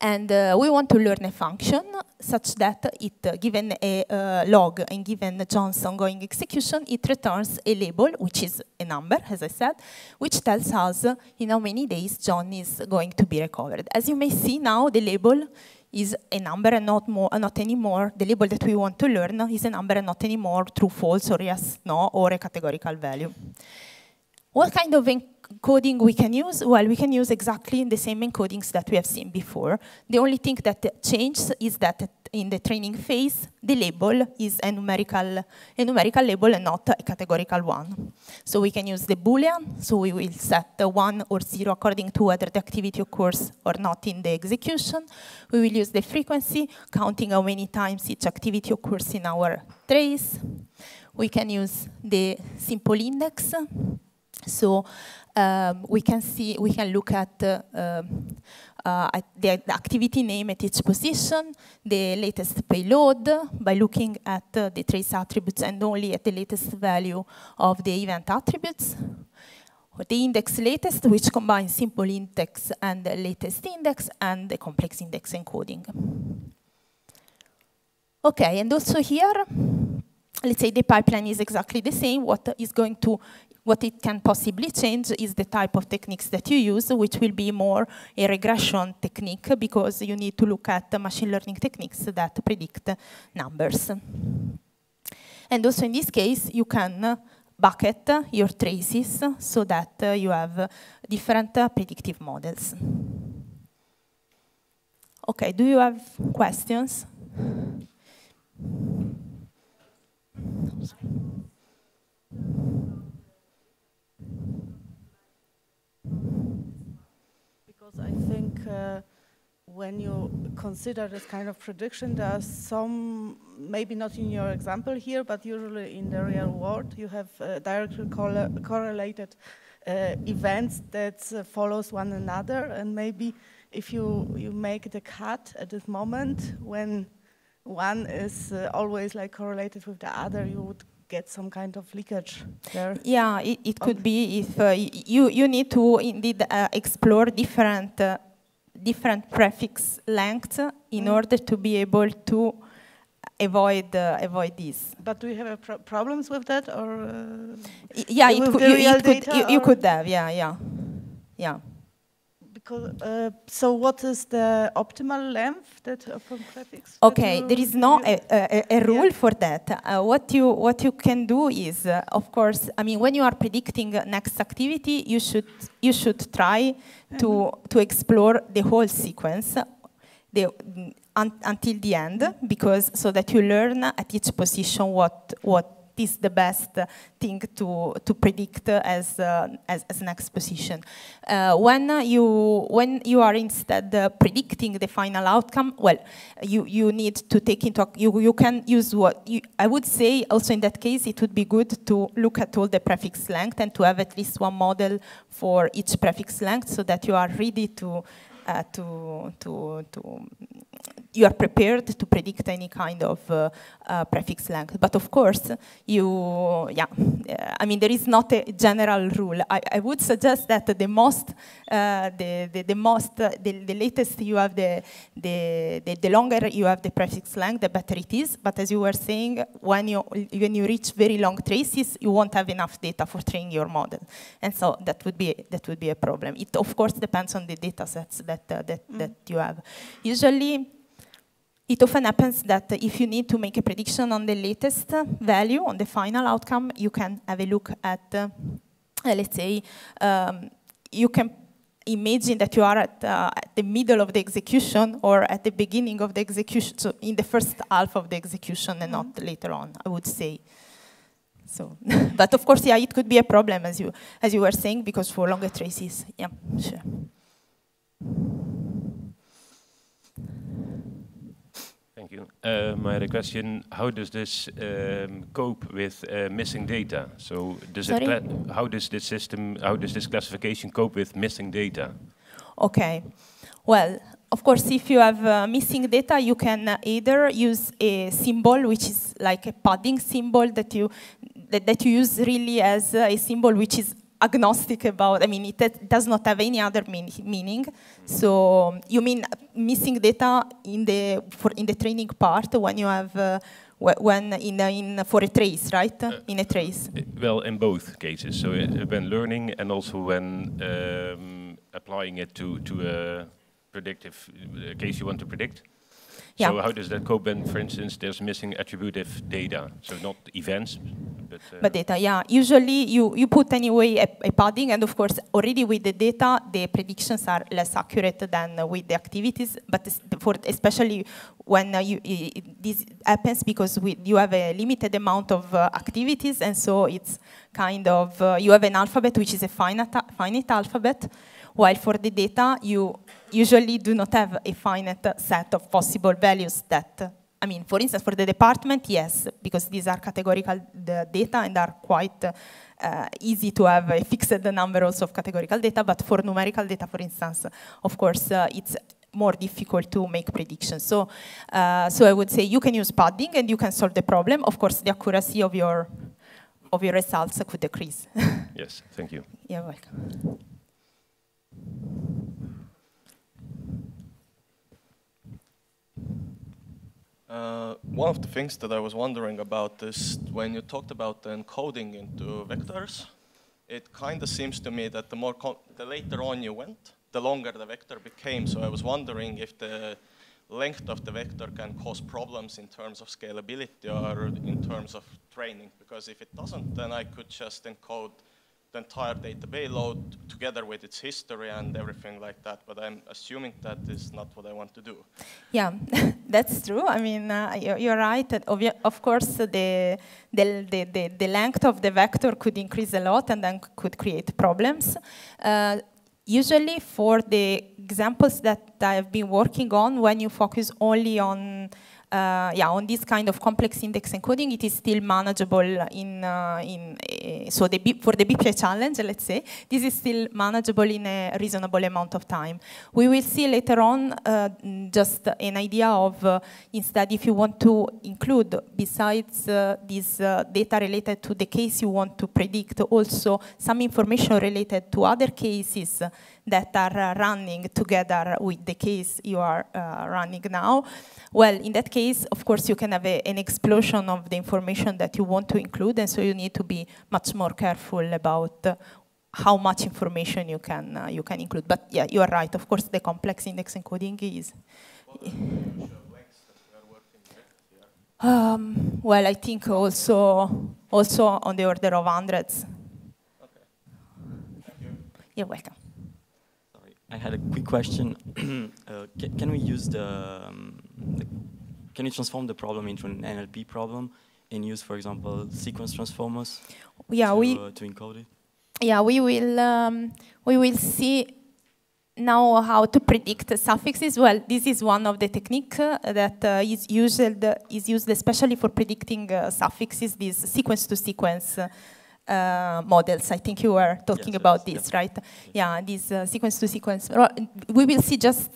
And uh, we want to learn a function such that it, uh, given a uh, log and given John's ongoing execution, it returns a label, which is a number, as I said, which tells us uh, in how many days John is going to be recovered. As you may see now, the label is a number and not more, uh, not anymore. The label that we want to learn is a number and not anymore true, false, or yes, no, or a categorical value. What kind of encoding we can use? Well, we can use exactly the same encodings that we have seen before. The only thing that changes is that in the training phase, the label is a numerical, a numerical label and not a categorical one. So we can use the Boolean, so we will set one or zero according to whether the activity occurs or not in the execution. We will use the frequency, counting how many times each activity occurs in our trace. We can use the simple index. So um, we can see, we can look at uh, uh, uh, the activity name at each position, the latest payload by looking at uh, the trace attributes and only at the latest value of the event attributes, or the index latest, which combines simple index and the latest index and the complex index encoding. Okay, and also here, let's say the pipeline is exactly the same. What is going to What it can possibly change is the type of techniques that you use, which will be more a regression technique because you need to look at machine learning techniques that predict numbers. And also in this case, you can bucket your traces so that you have different predictive models. Okay, do you have questions? I think uh, when you consider this kind of prediction, there are some, maybe not in your example here, but usually in the real world, you have uh, directly correlated uh, events that uh, follows one another. And maybe if you, you make the cut at this moment, when one is uh, always like correlated with the other, you would get some kind of leakage there. Yeah, it, it could be if uh, you you need to indeed uh, explore different uh, different prefix lengths in mm. order to be able to avoid uh, avoid this. But do you have pro problems with that, or uh, yeah, it could, you, it could, you, you could have yeah yeah yeah. Uh, so what is the optimal length that from prefix? Okay, there is no a, a, a rule yeah. for that. Uh, what you what you can do is, uh, of course, I mean, when you are predicting next activity, you should you should try mm-hmm. to to explore the whole sequence, the un, until the end, because so that you learn at each position what what is the best thing to to predict as uh, as, as next position. Uh, when you when you are instead uh, predicting the final outcome, well, you you need to take into you you can use what you, I would say also in that case it would be good to look at all the prefix length and to have at least one model for each prefix length so that you are ready to uh, to to to. You are prepared to predict any kind of uh, uh, prefix length, but of course, you, yeah, I mean, there is not a general rule. I, I would suggest that the most, uh, the, the the most, uh, the, the latest you have, the, the the the longer you have the prefix length, the better it is. But as you were saying, when you when you reach very long traces, you won't have enough data for training your model, and so that would be that would be a problem. It of course depends on the data sets that uh, that mm. that you have. Usually. It often happens that if you need to make a prediction on the latest value, on the final outcome, you can have a look at, uh, let's say, um, you can imagine that you are at, uh, at the middle of the execution or at the beginning of the execution, so in the first half of the execution and mm-hmm. not later on, I would say. So, but of course, yeah, it could be a problem, as you as you were saying, because for longer traces, yeah, sure. Thank you. Uh, my other question: how does this um, cope with uh, missing data? So, does Sorry? it how does this system, how does this classification cope with missing data? Okay. Well, of course, if you have uh, missing data, you can uh, either use a symbol, which is like a padding symbol that you that, that you use really as uh, a symbol which is agnostic about. I mean, it, it does not have any other mean, meaning. So you mean missing data in the for in the training part when you have uh, when in a, in for a trace, right? Uh, in a trace. Well, in both cases. So uh, when learning and also when um, applying it to to a uh, predictive uh, case you want to predict. Yeah. So how does that cope when, for instance, there's missing attributive data? So not events, but, uh, but data. Yeah. Usually you you put anyway a, a padding, and of course already with the data the predictions are less accurate than uh, with the activities. But for especially when uh, you it, this happens because we, you have a limited amount of uh, activities, and so it's kind of uh, you have an alphabet which is a finite finite alphabet, while for the data you usually do not have a finite set of possible values that, I mean, for instance, for the department, yes, because these are categorical data and are quite uh, easy to have a fixed number also of categorical data, but for numerical data, for instance, of course, uh, it's more difficult to make predictions. So, uh, so I would say you can use padding and you can solve the problem. Of course, the accuracy of your, of your results could decrease. Yes, thank you. You're welcome. Uh, one of the things that I was wondering about is when you talked about the encoding into vectors, it kind of seems to me that the more com the later on you went, the longer the vector became. So I was wondering if the length of the vector can cause problems in terms of scalability or in terms of training. Because if it doesn't, then I could just encode the entire data payload together with its history and everything like that, but I'm assuming that is not what I want to do. Yeah, that's true. I mean, uh, you're, you're right. Of course, the the, the the length of the vector could increase a lot and then could create problems. Uh, usually, for the examples that I've been working on, when you focus only on Uh, yeah, on this kind of complex index encoding, it is still manageable in, uh, in uh, so the B for the B P I challenge, let's say, this is still manageable in a reasonable amount of time. We will see later on uh, just an idea of, uh, instead, if you want to include, besides uh, this uh, data related to the case you want to predict, also some information related to other cases that are uh, running together with the case you are uh, running now. Well, in that case, of course, you can have a, an explosion of the information that you want to include, and so you need to be much more careful about uh, how much information you can uh, you can include. But yeah, you are right. Of course, the complex index encoding is. Um, well, I think also also on the order of hundreds. Okay. Thank you. You're welcome. I had a quick question. uh, ca can we use the, um, the, can you transform the problem into an N L P problem and use, for example, sequence transformers yeah, to, we, uh, to encode it? Yeah, we will, um, we will see now how to predict suffixes. Well, this is one of the techniques uh, that uh, is, used, uh, is used especially for predicting uh, suffixes, these sequence-to-sequence uh, Uh, models. I think you were talking yes, about yes, this, yeah. right? Yeah, yeah these uh, sequence to sequence. We will see just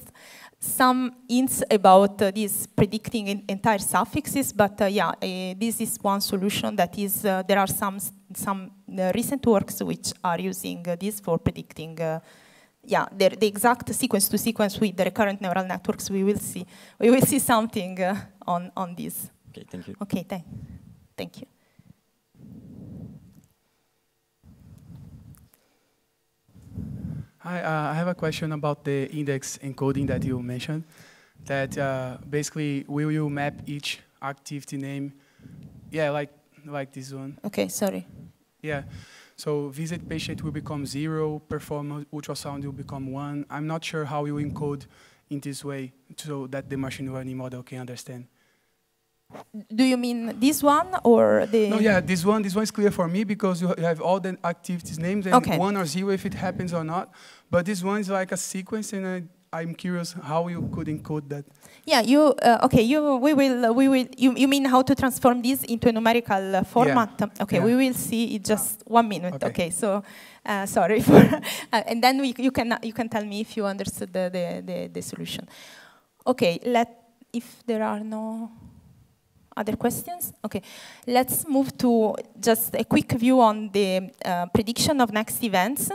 some hints about uh, these predicting in entire suffixes, but uh, yeah, uh, this is one solution that is, uh, there are some some uh, recent works which are using uh, this for predicting, uh, yeah, the, the exact sequence to sequence with the recurrent neural networks. We will see. We will see something uh, on, on this. Okay, thank you. Okay, th thank you. Hi, uh, I have a question about the index encoding that you mentioned, that uh, basically will you map each activity name, yeah, like like this one. Okay, sorry. Yeah, so visit patient will become zero, perform ultrasound will become one. I'm not sure how you encode in this way so that the machine learning model can understand. Do you mean this one or the? No, yeah, this one. This one is clear for me because you have all the activities names and okay. one or zero if it happens or not. But this one is like a sequence, and I, I'm curious how you could encode that. Yeah, you uh, okay? You we will we will you you mean how to transform this into a numerical uh, format? Yeah. Okay, yeah. we will see in just one minute. Okay, okay so uh, sorry for, uh, and then we, you can you can tell me if you understood the the the, the solution. Okay, let if there are no. Other questions? Okay, let's move to just a quick view on the uh, prediction of next events.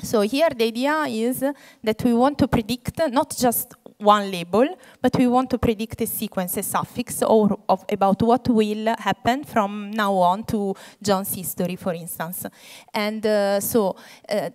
So here the idea is that we want to predict not just one label, but we want to predict a sequence, a suffix, or of about what will happen from now on to John's history, for instance. And uh, so uh,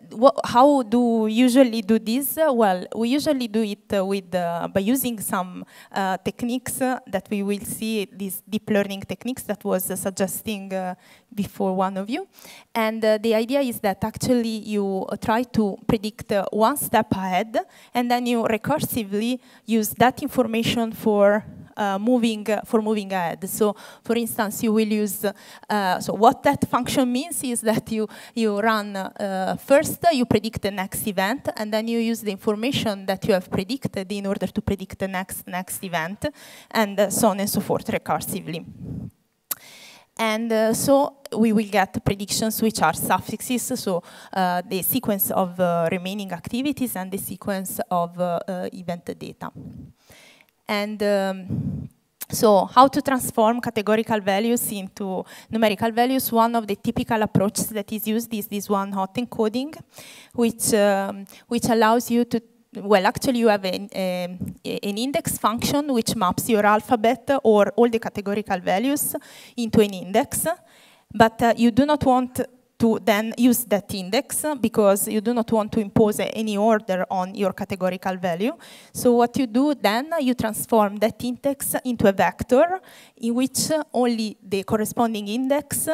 how do we usually do this? Uh, well, we usually do it uh, with uh, by using some uh, techniques uh, that we will see, these deep learning techniques that was uh, suggesting uh, before one of you. And uh, the idea is that actually you uh, try to predict uh, one step ahead, and then you recursively use that information for uh, moving uh, for moving ahead. So, for instance, you will use. Uh, so, what that function means is that you you run uh, first, uh, you predict the next event, and then you use the information that you have predicted in order to predict the next next event, and uh, so on and so forth recursively. And uh, so we will get predictions which are suffixes, so uh, the sequence of uh, remaining activities and the sequence of uh, uh, event data. And um, so how to transform categorical values into numerical values? One of the typical approaches that is used is this one, hot encoding, which, um, which allows you to Well, actually, you have an, a, an index function which maps your alphabet or all the categorical values into an index, but uh, you do not want to then use that index because you do not want to impose any order on your categorical value. So what you do then, you transform that index into a vector in which only the corresponding index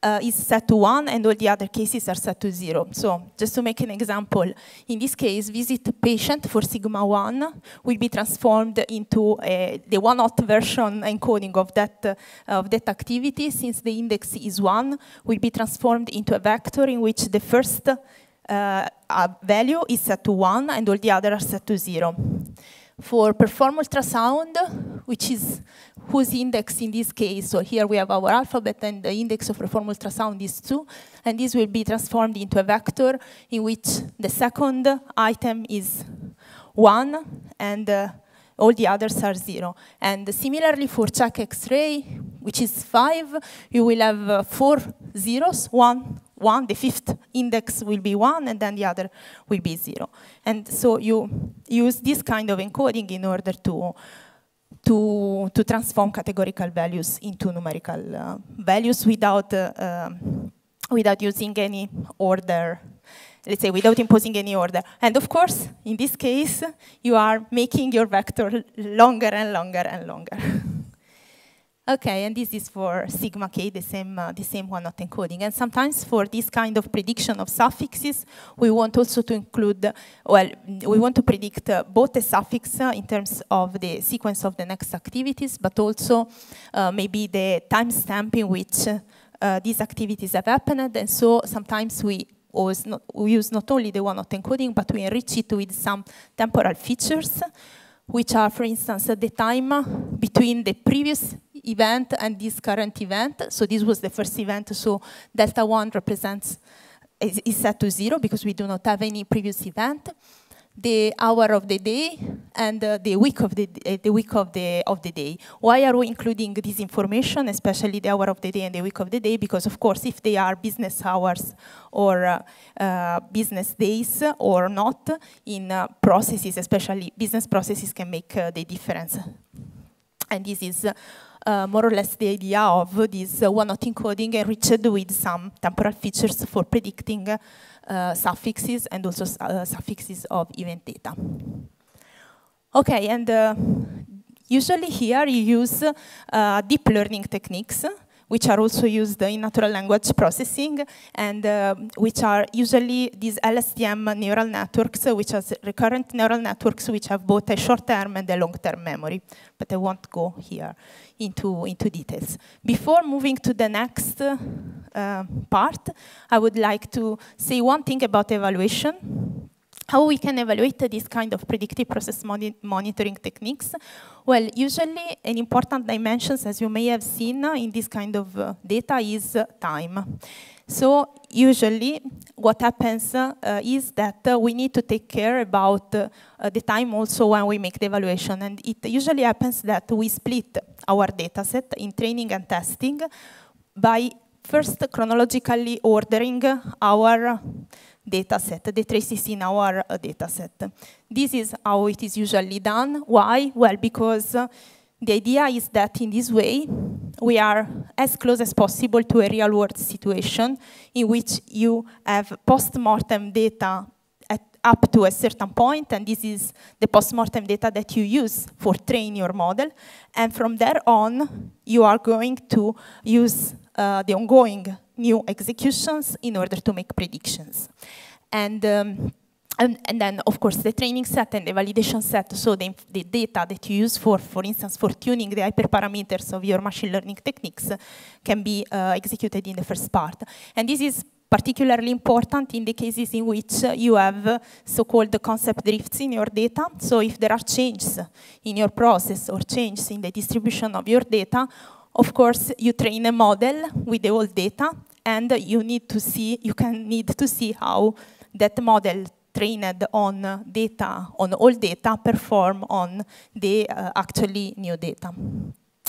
Uh, is set to one and all the other cases are set to zero. So just to make an example, in this case, visit patient for sigma one will be transformed into a, the one-hot version encoding of that, uh, of that activity, since the index is one, will be transformed into a vector in which the first uh, value is set to one and all the others are set to zero. For perform ultrasound, which is whose index in this case, so here we have our alphabet and the index of perform ultrasound is two, and this will be transformed into a vector in which the second item is one and uh, all the others are zero. And similarly for check X-ray, which is five, you will have uh, four zeros, one, one, the fifth index will be one, and then the other will be zero. And so you use this kind of encoding in order to, to, to transform categorical values into numerical uh, values without, uh, um, without using any order, let's say without imposing any order. And of course, in this case, you are making your vector longer and longer and longer. Okay, and this is for sigma k, the same, uh, the same one not encoding. And sometimes for this kind of prediction of suffixes, we want also to include, well, we want to predict uh, both the suffix uh, in terms of the sequence of the next activities, but also uh, maybe the timestamp in which uh, these activities have happened. And so sometimes we, always not, we use not only the one not encoding, but we enrich it with some temporal features, which are, for instance, the time between the previous event and this current event. So this was the first event, so delta one represents, is, is set to zero because we do not have any previous event. The hour of the day and uh, the week of the uh, the week of the of the day. Why are we including this information, especially the hour of the day and the week of the day? Because of course, if they are business hours or uh, uh, business days or not, in uh, processes, especially business processes, can make uh, the difference. And this is uh, Uh, more or less the idea of this uh, one-hot encoding enriched with some temporal features for predicting uh, uh, suffixes and also uh, suffixes of event data. Okay, and uh, usually here you use uh, deep learning techniques, which are also used in natural language processing, and uh, which are usually these L S T M neural networks, uh, which are recurrent neural networks which have both a short-term and a long-term memory. But I won't go here into, into details. Before moving to the next uh, uh, part, I would like to say one thing about evaluation. How we can evaluate uh, this kind of predictive process moni monitoring techniques? Well, usually an important dimension, as you may have seen uh, in this kind of uh, data, is uh, time. So usually what happens uh, uh, is that uh, we need to take care about uh, uh, the time also when we make the evaluation. And it usually happens that we split our data set in training and testing by first chronologically ordering our data set, the traces in our uh, data set. This is how it is usually done. Why? Well, because uh, the idea is that in this way, we are as close as possible to a real world situation in which you have post-mortem data at, up to a certain point, and this is the post-mortem data that you use for train your model. And from there on, you are going to use uh, the ongoing new executions in order to make predictions. And, um, and, and then, of course, the training set and the validation set, so the, the data that you use for, for instance, for tuning the hyperparameters of your machine learning techniques can be uh, executed in the first part. And this is particularly important in the cases in which uh, you have uh, so-called concept drifts in your data. So if there are changes in your process or changes in the distribution of your data, of course, you train a model with the old data, and you need to see, you can need to see how that model trained on data, on old data, perform on the uh, actually new data.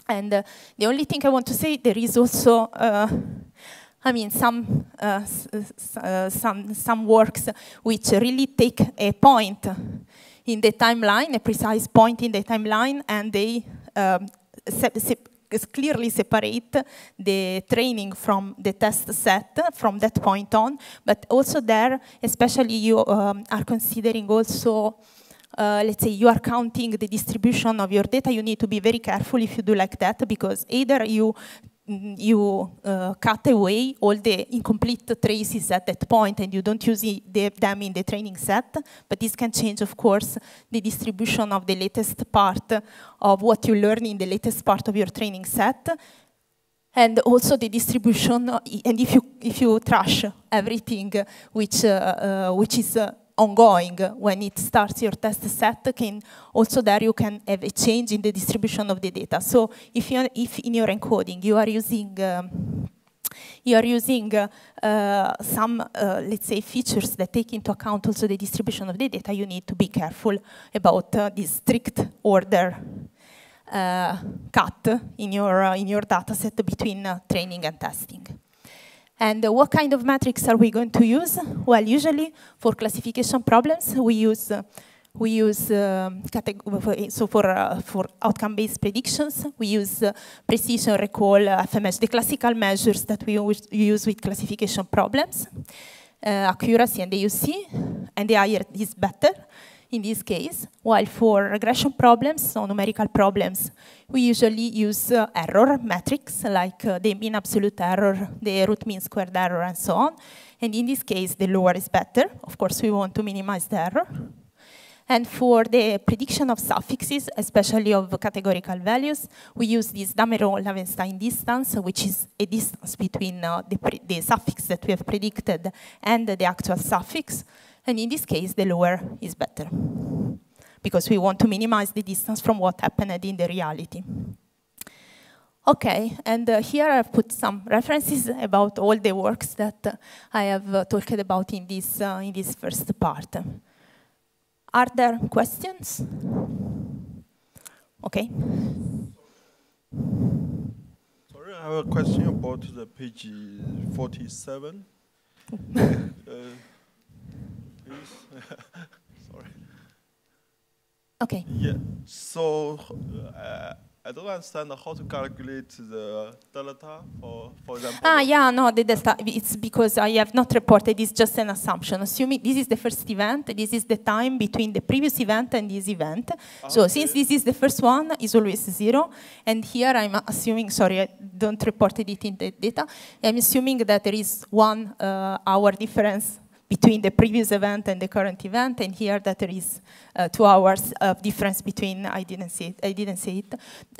And uh, the only thing I want to say, there is also, uh, I mean, some uh, s s uh, some some works which really take a point in the timeline, a precise point in the timeline, and they um, clearly separate the training from the test set from that point on, but also there, especially you um, are considering also, uh, let's say you are counting the distribution of your data, you need to be very careful if you do like that, because either you you uh, cut away all the incomplete traces at that point and you don't use the, them in the training set, but this can change, of course, the distribution of the latest part of what you learn in the latest part of your training set, and also the distribution, and if you, if you trash everything which, uh, uh, which is uh, ongoing when it starts your test set, can also there you can have a change in the distribution of the data. So if you if in your encoding you are using um, you are using uh, uh, some uh, let's say features that take into account also the distribution of the data, you need to be careful about uh, this strict order uh, cut in your uh, in your data set between uh, training and testing. And uh, what kind of metrics are we going to use? Well, usually for classification problems, we use uh, we use uh, so for uh, for outcome-based predictions, we use uh, precision, recall, uh, F M H, the classical measures that we use with classification problems, uh, accuracy and A U C, and the higher is better in this case. While for regression problems, so numerical problems, we usually use uh, error metrics, like uh, the mean absolute error, the root mean squared error, and so on. And in this case, the lower is better. Of course, we want to minimize the error. And for the prediction of suffixes, especially of categorical values, we use this Damerau-Levenshtein distance, which is a distance between uh, the, pre the suffix that we have predicted and the actual suffix. And in this case, the lower is better, because we want to minimize the distance from what happened in the reality. Okay, and uh, here I've put some references about all the works that uh, I have uh, talked about in this, uh, in this first part. Are there questions? Okay. Sorry, I have a question about the page forty-seven. uh, Sorry. Okay. Yeah. So uh, I don't understand how to calculate the delta, for, for example. Ah, yeah, no, the delta, it's because I have not reported, it's just an assumption. Assuming this is the first event, this is the time between the previous event and this event. Ah, so okay. Since this is the first one, it's always zero. And here I'm assuming, sorry, I don't reported it in the data. I'm assuming that there is one uh, hour difference between the previous event and the current event, and here that there is uh, two hours of difference between, I didn't say it, I didn't say it,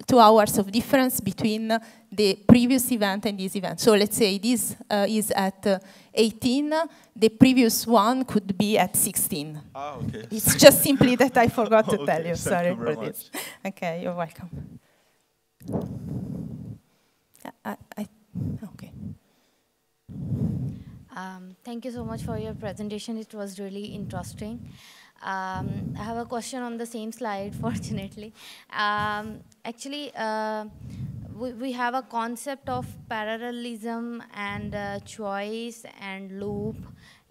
two hours of difference between the previous event and this event. So let's say this uh, is at uh, eighteen, the previous one could be at sixteen. Ah, okay. It's just simply that I forgot to okay, tell you, sorry you for much. This. Okay, you're welcome. I, I, okay. Um, thank you so much for your presentation. It was really interesting. Um, I have a question on the same slide, fortunately. Um, actually, uh, we, we have a concept of parallelism and uh, choice and loop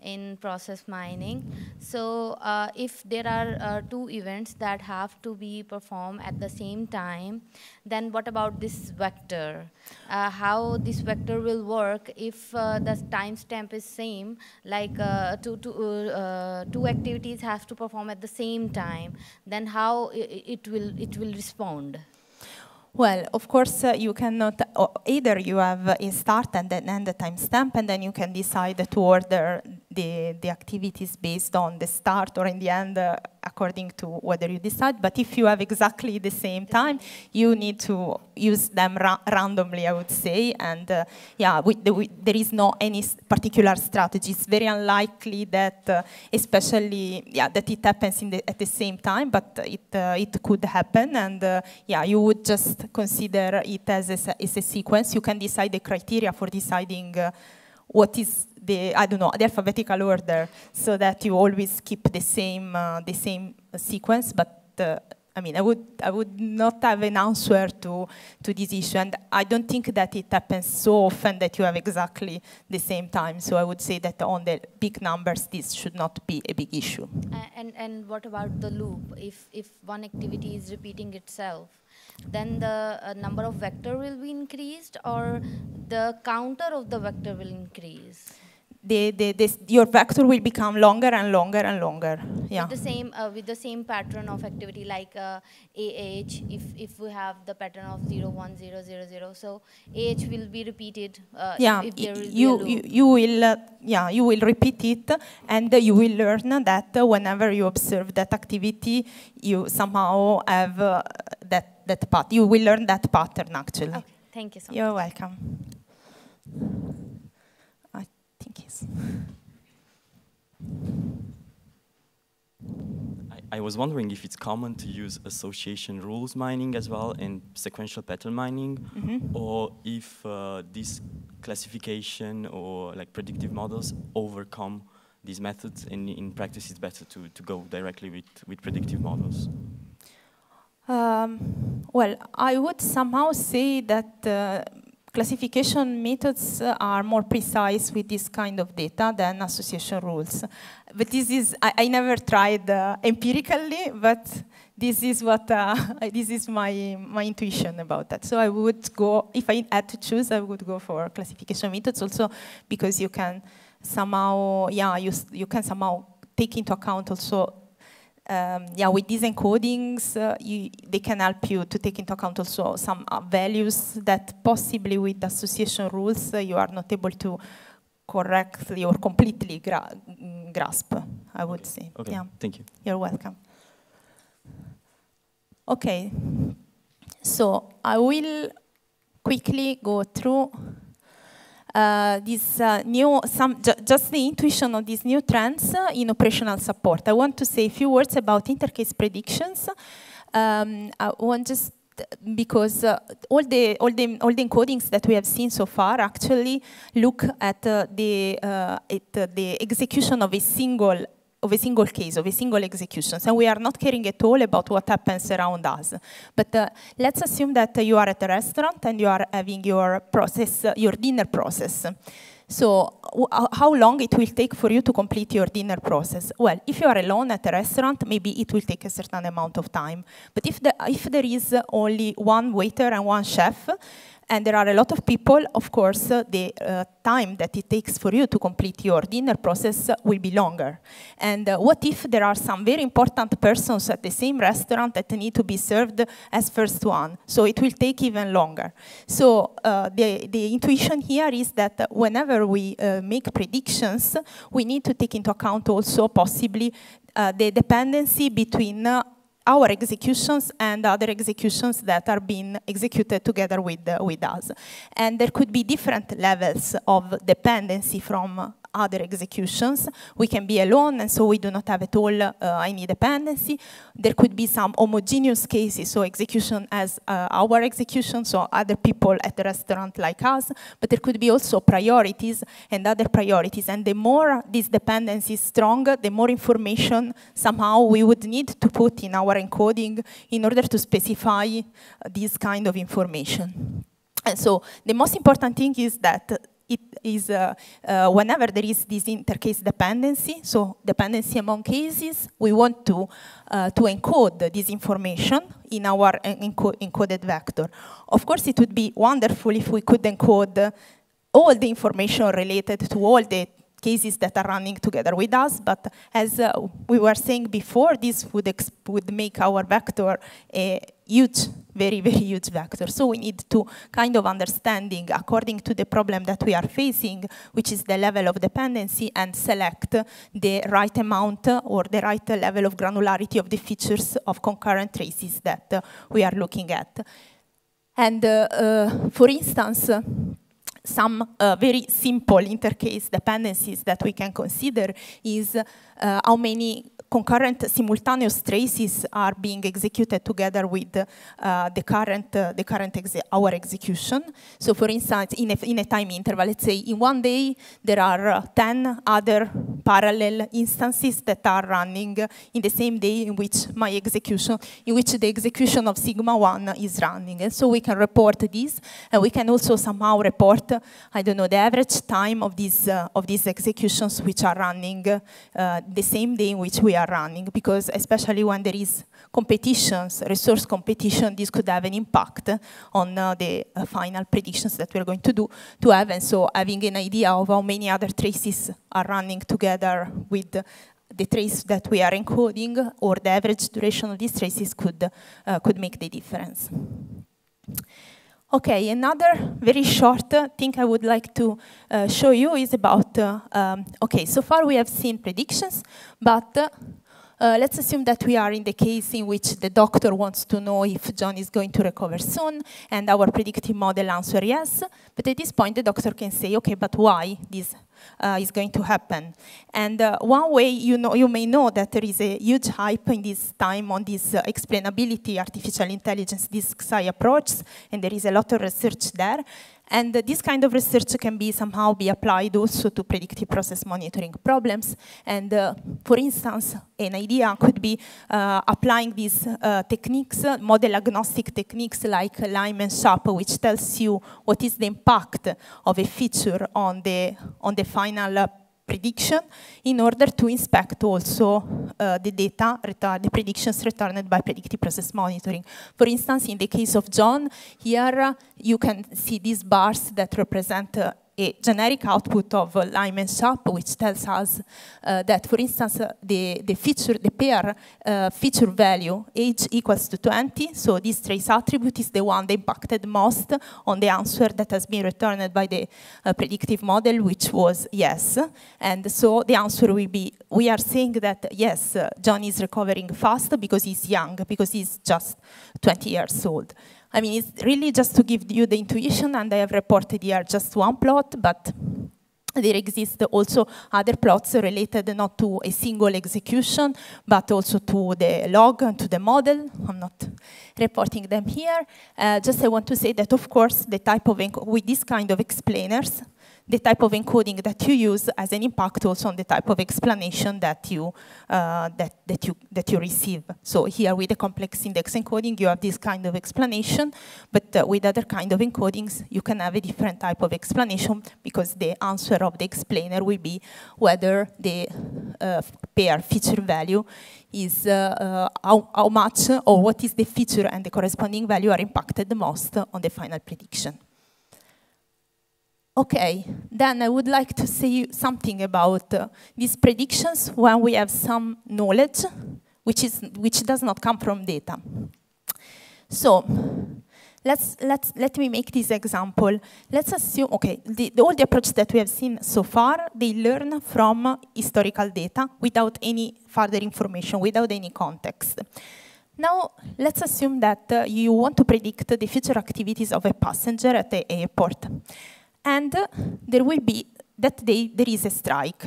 in process mining. So uh, if there are uh, two events that have to be performed at the same time, then what about this vector? Uh, how this vector will work if uh, the timestamp is same, like uh, two, two, uh, two activities have to perform at the same time, then how it, it, will, it will respond? Well, of course, uh, you cannot, uh, either you have a start and an end timestamp, and then you can decide to order the, the activities based on the start or in the end, uh, according to whether you decide. But if you have exactly the same time, you need to use them ra randomly, I would say. And uh, yeah, we, the, we, there is no any particular strategy. It's very unlikely that, uh, especially, yeah, that it happens in the, at the same time, but it, uh, it could happen. And uh, yeah, you would just consider it as a, as a sequence. You can decide the criteria for deciding uh, what is the, I don't know, the alphabetical order, so that you always keep the same uh, the same sequence. But uh, I mean, I would I would not have an answer to to this issue, and I don't think that it happens so often that you have exactly the same time. So I would say that on the big numbers, this should not be a big issue. Uh, and and what about the loop? If if one activity is repeating itself, then the uh, number of vector will be increased, or the counter of the vector will increase? The, the, this, your vector will become longer and longer and longer. Yeah. With the same, uh, with the same pattern of activity, like uh, A H, if, if we have the pattern of zero, one, zero, zero, zero, so A H will be repeated. Uh, yeah, if, if there will you, be a loop. you, you will, uh, yeah, you will repeat it, and uh, you will learn that uh, whenever you observe that activity, you somehow have uh, that, that path. You will learn that pattern, actually. Okay. Thank you so much. You're welcome. I, I was wondering if it's common to use association rules mining as well and sequential pattern mining, mm-hmm. or if uh, this classification or like predictive models overcome these methods, and in practice it's better to, to go directly with, with predictive models. Um, well, I would somehow say that uh, classification methods uh, are more precise with this kind of data than association rules. But this is, I, I never tried uh, empirically, but this is what, uh, this is my, my intuition about that. So I would go, if I had to choose, I would go for classification methods also, because you can somehow, yeah, you, you can somehow take into account also Um, yeah, with these encodings, uh, you, they can help you to take into account also some uh, values that possibly with association rules uh, you are not able to correctly or completely gra grasp, I would okay. say. Okay, yeah. Thank you. You're welcome. Okay, so I will quickly go through Uh, this uh, new, some, ju just the intuition of these new trends uh, in operational support. I want to say a few words about intercase predictions. Um, I want just because uh, all the all the all the encodings that we have seen so far actually look at uh, the uh, at uh, the execution of a single. of a single case, of a single execution. So we are not caring at all about what happens around us. But uh, let's assume that uh, you are at a restaurant and you are having your process, uh, your dinner process. So how long it will take for you to complete your dinner process? Well, if you are alone at a restaurant, maybe it will take a certain amount of time. But if, the, if there is only one waiter and one chef, and there are a lot of people, of course, uh, the uh, time that it takes for you to complete your dinner process will be longer. And uh, what if there are some very important persons at the same restaurant that need to be served as first one? So it will take even longer. So uh, the, the intuition here is that whenever we uh, make predictions, we need to take into account also possibly uh, the dependency between uh, our executions and other executions that are being executed together with, uh, with us. And there could be different levels of dependency from uh, other executions. We can be alone, and so we do not have at all uh, any dependency. There could be some homogeneous cases, so execution as uh, our execution, so other people at the restaurant like us, but there could be also priorities and other priorities. And the more this dependency is strong, the more information somehow we would need to put in our encoding in order to specify this kind of information. And so the most important thing is that it is uh, uh, whenever there is this intercase dependency, so dependency among cases, we want to, uh, to encode this information in our enco encoded vector. Of course, it would be wonderful if we could encode all the information related to all the cases that are running together with us, but as uh, we were saying before, this would, exp would make our vector a huge, very, very huge vector. So we need to kind of understanding according to the problem that we are facing, which is the level of dependency, and select the right amount or the right level of granularity of the features of concurrent traces that uh, we are looking at. And uh, uh, for instance, uh, some uh, very simple intercase dependencies that we can consider is uh, how many concurrent simultaneous traces are being executed together with uh, the current, uh, the current exe our execution. So for instance, in a, in a time interval, let's say in one day, there are uh, ten other parallel instances that are running uh, in the same day in which my execution, in which the execution of sigma one is running. And so we can report this, and we can also somehow report, uh, I don't know, the average time of these, uh, of these executions which are running uh, the same day in which we are running, because especially when there is competitions, resource competition, this could have an impact on uh, the uh, final predictions that we're going to do to have, and so having an idea of how many other traces are running together with uh, the trace that we are encoding or the average duration of these traces could, uh, could make the difference. Okay, another very short uh, thing I would like to uh, show you is about, uh, um, okay, so far we have seen predictions, but uh, uh, let's assume that we are in the case in which the doctor wants to know if John is going to recover soon, and our predictive model answers yes, but at this point the doctor can say, okay, but why this Uh, is going to happen? And uh, one way you know you may know that there is a huge hype in this time on this uh, explainability, artificial intelligence, these X I approach, and there is a lot of research there. And uh, this kind of research can be somehow be applied also to predictive process monitoring problems. And uh, for instance, an idea could be uh, applying these uh, techniques, uh, model agnostic techniques like Lime and SHAP, which tells you what is the impact of a feature on the, on the final uh, prediction, in order to inspect also uh, the data, the predictions returned by predictive process monitoring. For instance, in the case of John, here uh, you can see these bars that represent uh, a generic output of uh, Lime and SHAP, which tells us uh, that, for instance, uh, the, the feature, the pair uh, feature value, age equals to twenty, so this trace attribute is the one that impacted most on the answer that has been returned by the uh, predictive model, which was yes. And so the answer will be, we are saying that yes, uh, John is recovering fast because he's young, because he's just twenty years old. I mean, it's really just to give you the intuition, and I have reported here just one plot, but there exist also other plots related not to a single execution, but also to the log and to the model. I'm not reporting them here. Uh, just I want to say that, of course, the type of, with this kind of explainers, the type of encoding that you use has an impact also on the type of explanation that you uh, that that you that you receive. So here with the complex index encoding, you have this kind of explanation, but uh, with other kind of encodings, you can have a different type of explanation because the answer of the explainer will be whether the uh, pair feature value is uh, uh, how, how much or what is the feature and the corresponding value are impacted the most on the final prediction. Okay, then I would like to say something about uh, these predictions when we have some knowledge, which is which does not come from data. So, let's let's let me make this example. Let's assume okay, the, the, all the approach that we have seen so far, they learn from historical data without any further information, without any context. Now, let's assume that uh, you want to predict the future activities of a passenger at the airport. And there will be, that day, there is a strike.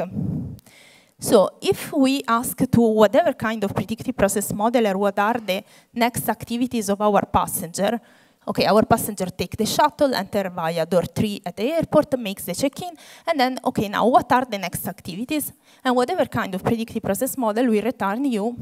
So if we ask to whatever kind of predictive process modeler, what are the next activities of our passenger? Okay, our passenger takes the shuttle, enter via door three at the airport, makes the check-in, and then, okay, now what are the next activities? And whatever kind of predictive process model will return you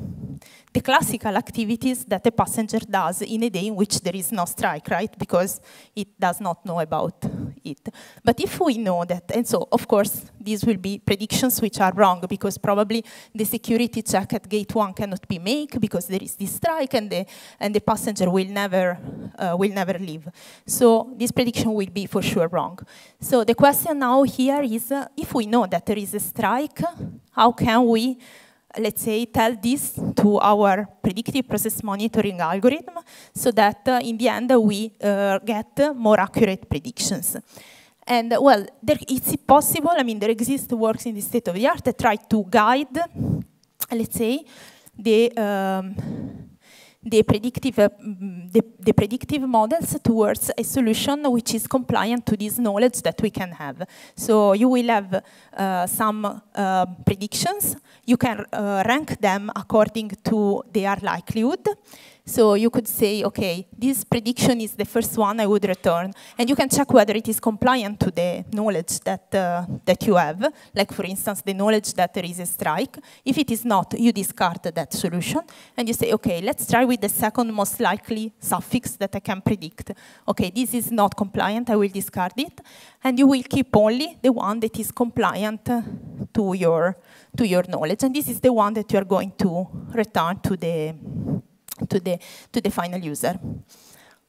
the classical activities that a passenger does in a day in which there is no strike, right? Because it does not know about it. But if we know that, and so, of course, these will be predictions which are wrong because probably the security check at gate one cannot be made because there is this strike and the, and the passenger will never, uh, will never leave. So this prediction will be for sure wrong. So the question now here is, uh, if we know that there is a strike, how can we, let's say, tell this to our predictive process monitoring algorithm so that uh, in the end uh, we uh, get uh, more accurate predictions? And uh, well, there, it's possible, I mean, there exist works in the state of the art that try to guide, let's say, the, um, the, predictive, uh, the, the predictive models towards a solution which is compliant to this knowledge that we can have. So you will have uh, some uh, predictions. You can uh, rank them according to their likelihood. So you could say, okay, this prediction is the first one I would return. And you can check whether it is compliant to the knowledge that, uh, that you have. Like, for instance, the knowledge that there is a strike. If it is not, you discard that solution. And you say, okay, let's try with the second most likely suffix that I can predict. Okay, this is not compliant, I will discard it. And you will keep only the one that is compliant to your, to your knowledge. And this is the one that you are going to return to the to the to the final user.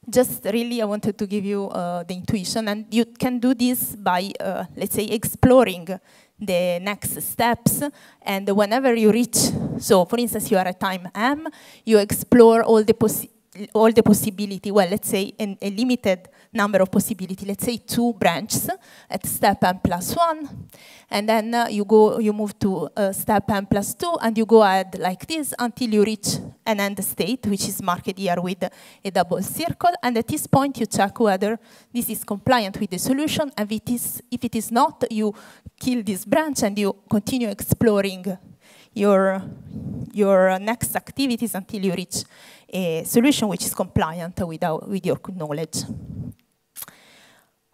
Just really, I wanted to give you uh, the intuition, and you can do this by, uh, let's say, exploring the next steps, and whenever you reach, so for instance, you are at time M, you explore all the possi all the possibility, well, let's say, in a limited number of possibility, let's say two branches at step M plus one, and then uh, you go, you move to uh, step M plus two, and you go ahead like this until you reach an end state, which is marked here with a double circle, and at this point you check whether this is compliant with the solution, and if it is, if it is not, you kill this branch and you continue exploring your, your next activities until you reach a solution which is compliant with, our, with your knowledge.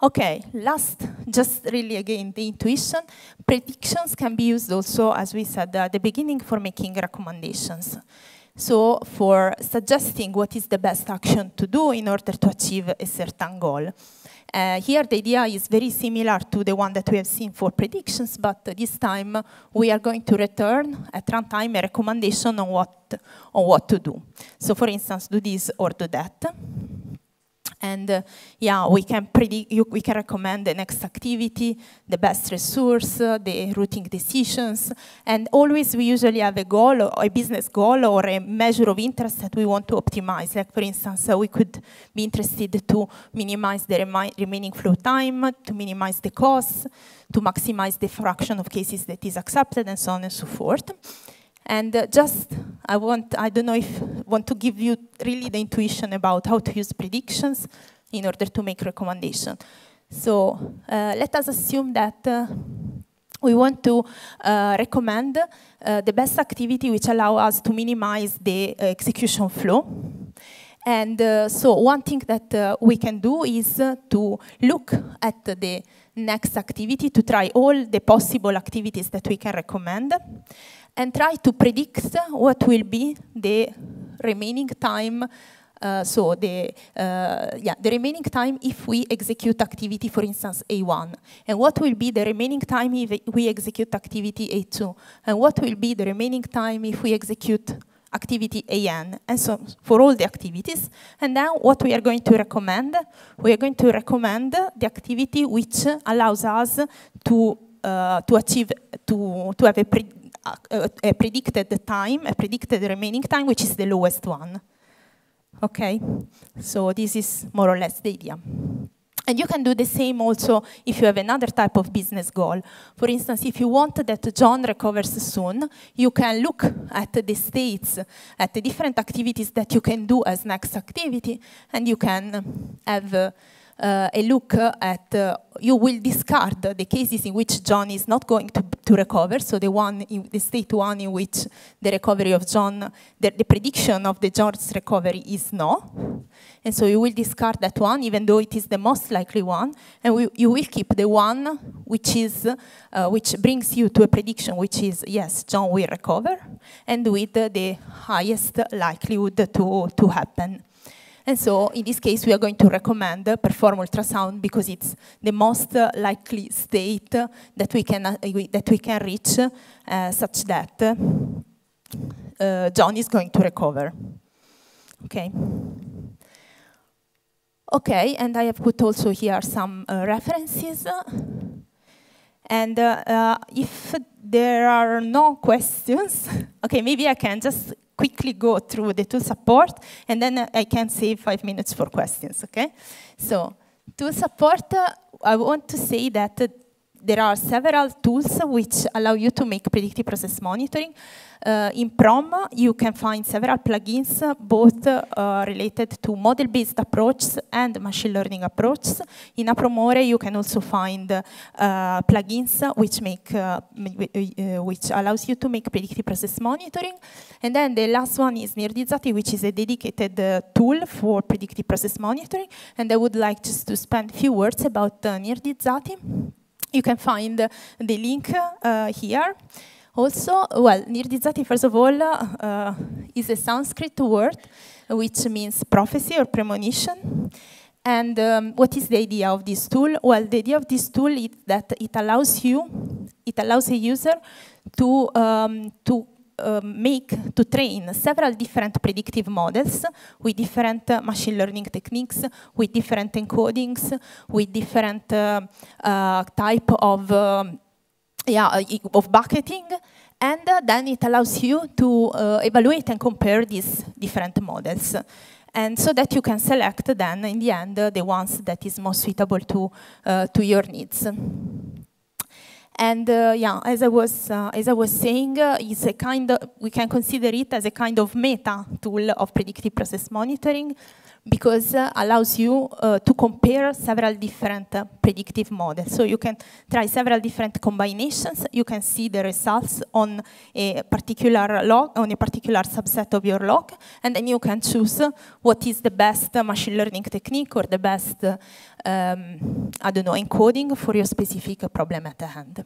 Okay, last, just really again, the intuition. Predictions can be used also, as we said at the beginning, for making recommendations. So for suggesting what is the best action to do in order to achieve a certain goal. Uh, here the idea is very similar to the one that we have seen for predictions, but this time we are going to return at runtime a recommendation on what, on what to do. So for instance, do this or do that. And uh, yeah, we can predict, you, we can recommend the next activity, the best resource, uh, the routing decisions, and always we usually have a goal, or a business goal, or a measure of interest that we want to optimize. Like for instance, uh, we could be interested to minimize the remi remaining flow time, to minimize the costs, to maximize the fraction of cases that is accepted, and so on and so forth. And uh, just, I want—I don't know if want to give you really the intuition about how to use predictions in order to make recommendations. So uh, let us assume that uh, we want to uh, recommend uh, the best activity which allow us to minimize the uh, execution flow. And uh, so one thing that uh, we can do is uh, to look at the next activity, to try all the possible activities that we can recommend, and try to predict what will be the remaining time. Uh, so the uh, yeah the remaining time if we execute activity, for instance, A one, and what will be the remaining time if we execute activity A two, and what will be the remaining time if we execute activity A N, and so for all the activities. And then what we are going to recommend, we are going to recommend the activity which allows us to uh, to achieve to to have a, pre a, a predicted time, a predicted remaining time, which is the lowest one. Okay, so this is more or less the idea. And you can do the same also if you have another type of business goal. For instance, if you want that John recovers soon, you can look at the states, at the different activities that you can do as next activity, and you can have uh, uh, a look at, uh, you will discard the cases in which John is not going to, to recover, so the one, in the state one in which the recovery of John, the, the prediction of the John's recovery is no. And so you will discard that one, even though it is the most likely one, and we, you will keep the one which is, uh, which brings you to a prediction, which is, yes, John will recover, and with uh, the highest likelihood to, to happen. And so in this case, we are going to recommend uh, perform ultrasound because it's the most uh, likely state uh, that, we can, uh, we, that we can reach uh, such that uh, John is going to recover. Okay. Okay, and I have put also here some uh, references. And uh, uh, if there are no questions, okay, maybe I can just quickly go through the tool support, and then I can save five minutes for questions, okay? So, tool support, uh, I want to say that uh, there are several tools which allow you to make predictive process monitoring. Uh, in PROM, you can find several plugins, uh, both uh, related to model-based approaches and machine learning approaches. In APROMORE, you can also find uh, plugins which make, uh, which allows you to make predictive process monitoring. And then the last one is Nirdizati, which is a dedicated uh, tool for predictive process monitoring. And I would like just to spend a few words about uh, Nirdizati. You can find uh, the link uh, here. Also, well, Nirdizati, first of all, uh, is a Sanskrit word which means prophecy or premonition. And um, what is the idea of this tool? Well, the idea of this tool is that it allows you, it allows a user to, um, to Uh, make, to train several different predictive models with different uh, machine learning techniques, with different encodings, with different uh, uh, type of, um, yeah, of bucketing, and uh, then it allows you to uh, evaluate and compare these different models. And so that you can select then, in the end, uh, the ones that is most suitable to, uh, to your needs. And uh, yeah, as I was uh, as I was saying, uh, it's a kind of, we can consider it as a kind of meta tool of predictive process monitoring, because uh, allows you uh, to compare several different uh, predictive models. So you can try several different combinations. You can see the results on a particular log, on a particular subset of your log, and then you can choose what is the best machine learning technique or the best, uh, um, I don't know, encoding for your specific uh, problem at hand.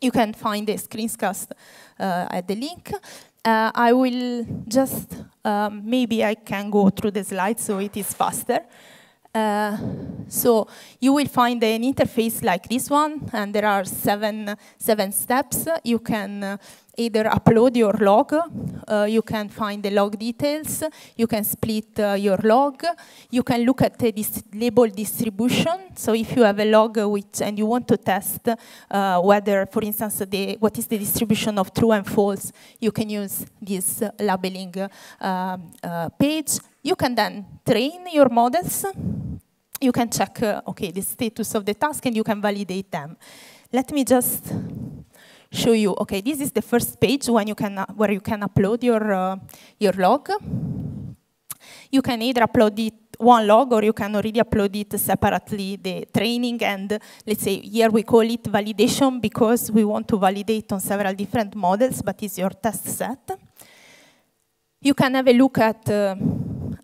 You can find the screencast uh, at the link. Uh, I will just, um, maybe I can go through the slides so it is faster. Uh, so you will find an interface like this one, and there are seven, seven steps. You can uh, either upload your log, uh, you can find the log details, you can split uh, your log, you can look at the dis label distribution. So if you have a log which, and you want to test uh, whether, for instance, the, what is the distribution of true and false, you can use this uh, labeling uh, uh, page. You can then train your models. You can check, uh, okay, the status of the task, and you can validate them. Let me just show you. Okay, this is the first page when you can, uh, where you can upload your uh, your log. You can either upload it one log, or you can already upload it separately, the training and, let's say, here we call it validation because we want to validate on several different models, but it's your test set. You can have a look at uh,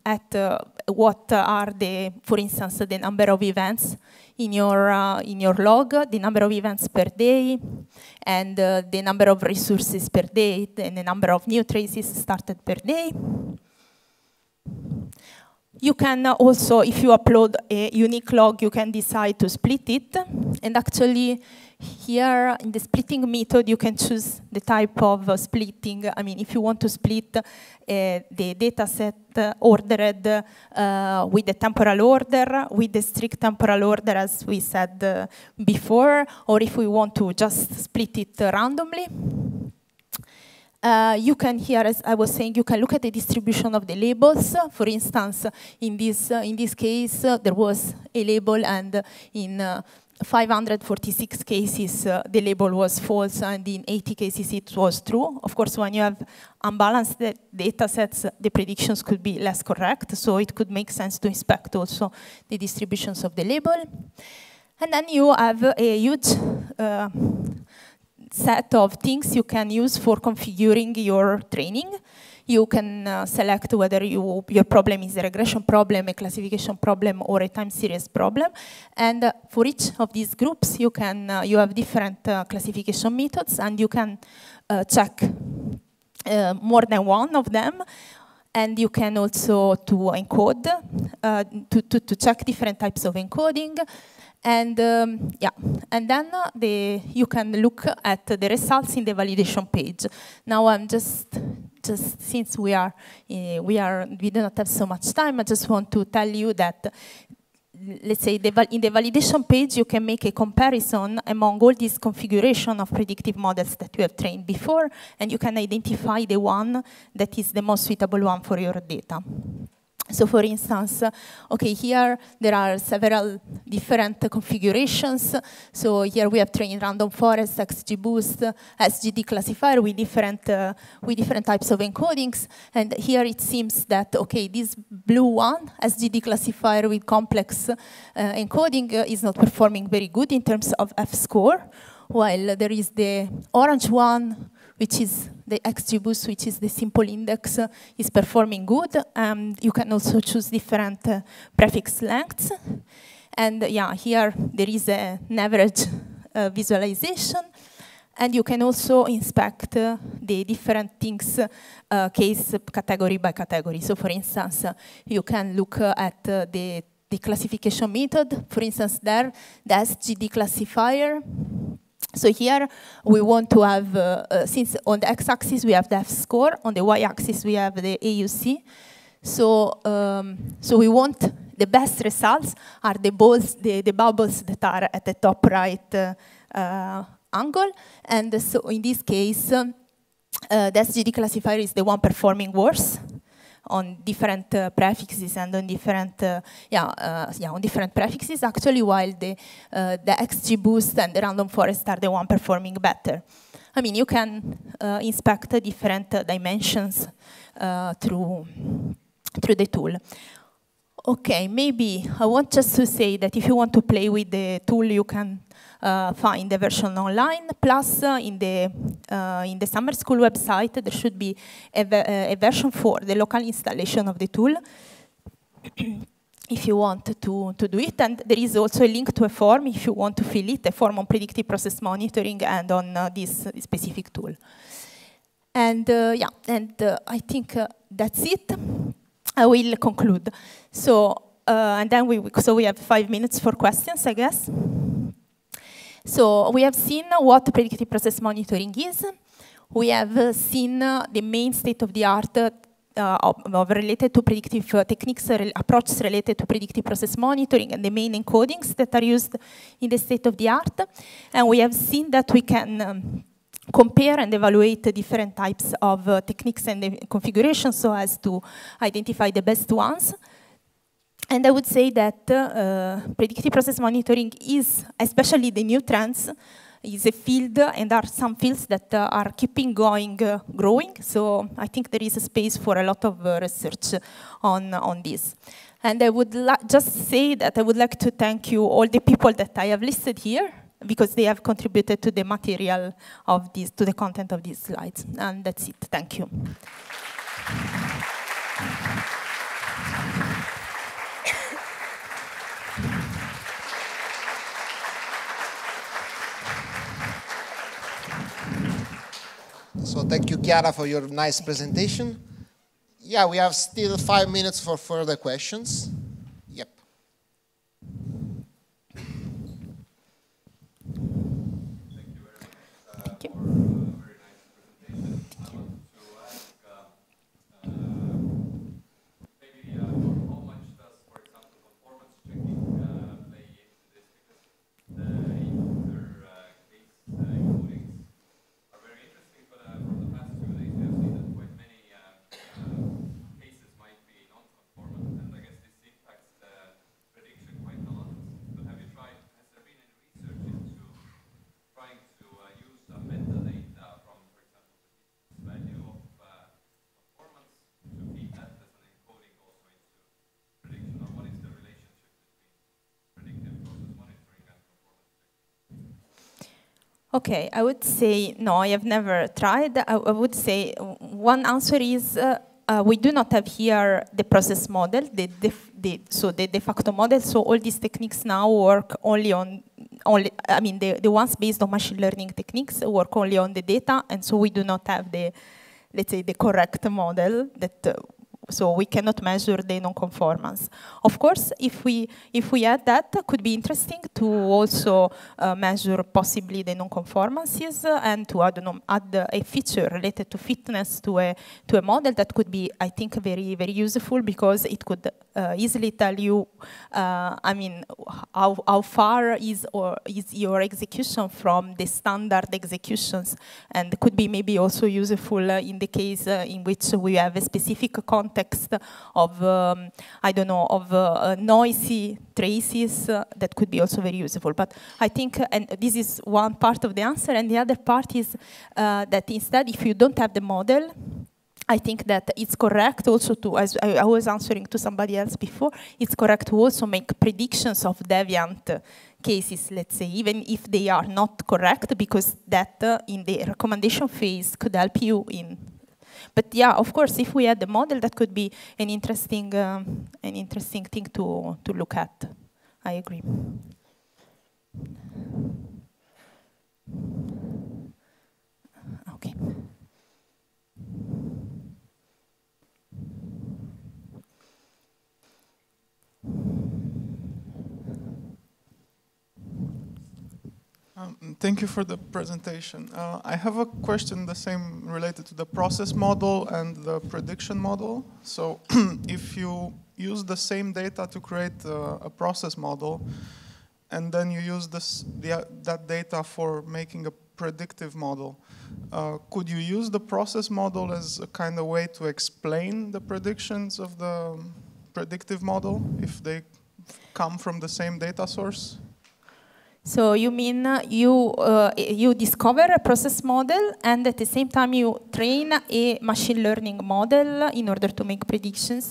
at uh, what are the, for instance, the number of events in your uh, in your log, the number of events per day, and uh, the number of resources per day, and the number of new traces started per day. You can also, if you upload a unique log, you can decide to split it. And actually, here in the splitting method, you can choose the type of uh, splitting. I mean, if you want to split uh, the data set uh, ordered uh, with the temporal order, with the strict temporal order, as we said uh, before, or if we want to just split it uh, randomly. Uh, you can here, as I was saying, you can look at the distribution of the labels. For instance, in this uh, in this case, uh, there was a label, and in uh, five hundred forty-six cases, uh, the label was false, and in eighty cases, it was true. Of course, when you have unbalanced data sets, the predictions could be less correct, so it could make sense to inspect also the distributions of the label. And then you have a huge uh, set of things you can use for configuring your training. You can uh, select whether you, your problem is a regression problem, a classification problem, or a time series problem. And uh, for each of these groups, you can uh, you have different uh, classification methods, and you can uh, check uh, more than one of them. And you can also to encode, uh, to, to, to check different types of encoding. And um, yeah, and then uh, the, you can look at the results in the validation page. Now I'm just, just since we are, uh, we are, we do not have so much time. I just want to tell you that, let's say, the, in the validation page, you can make a comparison among all these configuration of predictive models that you have trained before, and you can identify the one that is the most suitable one for your data. So, for instance, okay, here there are several different uh, configurations. So here we have trained random forest, XGBoost, S G D classifier with different uh, with different types of encodings. And here it seems that, okay, this blue one, S G D classifier with complex uh, encoding, uh, is not performing very good in terms of F-score, while there is the orange one, which is the XGBoost, which is the simple index, uh, is performing good. Um, you can also choose different uh, prefix lengths. And uh, yeah, here there is a, an average uh, visualization. And you can also inspect uh, the different things, uh, case category by category. So for instance, uh, you can look uh, at uh, the, the classification method. For instance, there, the S G D classifier. So here we want to have, uh, uh, since on the x-axis we have the F-score, on the y-axis we have the A U C. So um, so we want the best results are the balls, the, the bubbles that are at the top right uh, uh, angle. And so in this case, um, uh, the S G D classifier is the one performing worse on different uh, prefixes and on different uh, yeah uh, yeah on different prefixes actually, while the uh, the XGBoost and the random forest are the one performing better. I mean, you can uh, inspect the different uh, dimensions uh, through through the tool. Okay, maybe I want just to say that if you want to play with the tool, you can uh, find the version online. Plus, uh, in the uh, in the summer school website, there should be a, ve a version for the local installation of the tool, if you want to to do it. And there is also a link to a form if you want to fill it, a form on predictive process monitoring and on uh, this specific tool. And uh, yeah, and uh, I think uh, that's it. I will conclude. So, uh, and then we, so we have five minutes for questions, I guess. So we have seen what predictive process monitoring is. We have uh, seen uh, the main state of the art uh, of, of related to predictive uh, techniques, uh, approaches related to predictive process monitoring, and the main encodings that are used in the state of the art. And we have seen that we can um, compare and evaluate different types of uh, techniques and configurations so as to identify the best ones. And I would say that uh, predictive process monitoring is, especially the new trends, is a field, and there are some fields that uh, are keeping going, uh, growing. So I think there is a space for a lot of uh, research on, on this. And I would just say that I would like to thank you, all the people that I have listed here, because they have contributed to the material of this, to the content of these slides. And that's it. Thank you. Chiara, for your nice presentation. Yeah, we have still five minutes for further questions. Yep. Thank you very much uh, Thank you. for a very nice presentation. I want to ask uh, uh, maybe uh, how much does, for example, performance checking uh, play into this? Because the user uh, case uh, recordings are very interesting, but uh, from the past two days we have seen that quite many uh, uh, cases might be non-conformant, and I guess this impacts the prediction quite a lot. But have you tried, has there been any research into trying to uh, use the metadata from, for example, the value of uh, performance to feed that as an encoding also into prediction, or what is the relationship between predictive process monitoring and performance checking? Okay, I would say no, I have never tried. I, I would say one answer is uh, uh, we do not have here the process model, the, def, the, so the de facto model, so all these techniques now work only on, only, I mean, the, the ones based on machine learning techniques work only on the data, and so we do not have the, let's say, the correct model that, uh, so we cannot measure the non-conformance. Of course, if we if we add that, it could be interesting to also uh, measure possibly the non-conformances uh, and to I don't know, add a feature related to fitness to a to a model that could be, I think, very very useful, because it could uh, easily tell you, uh, I mean, how how far is or is your execution from the standard executions, and could be maybe also useful uh, in the case uh, in which we have a specific context. Context of um, I don't know of uh, uh, noisy traces uh, that could be also very useful. But I think, uh, and this is one part of the answer, and the other part is uh, that instead, if you don't have the model, I think that it's correct also to, as I was answering to somebody else before, it's correct to also make predictions of deviant cases, let's say, even if they are not correct, because that uh, in the recommendation phase could help you in. But yeah, of course, if we had the model, that could be an interesting, um, an interesting thing to to look at. I agree. Okay. Um, thank you for the presentation. Uh, I have a question the same related to the process model and the prediction model. So if you use the same data to create uh, a process model, and then you use this, the, uh, that data for making a predictive model, uh, could you use the process model as a kind of way to explain the predictions of the predictive model if they come from the same data source? So you mean you, uh, you discover a process model, and at the same time you train a machine learning model in order to make predictions?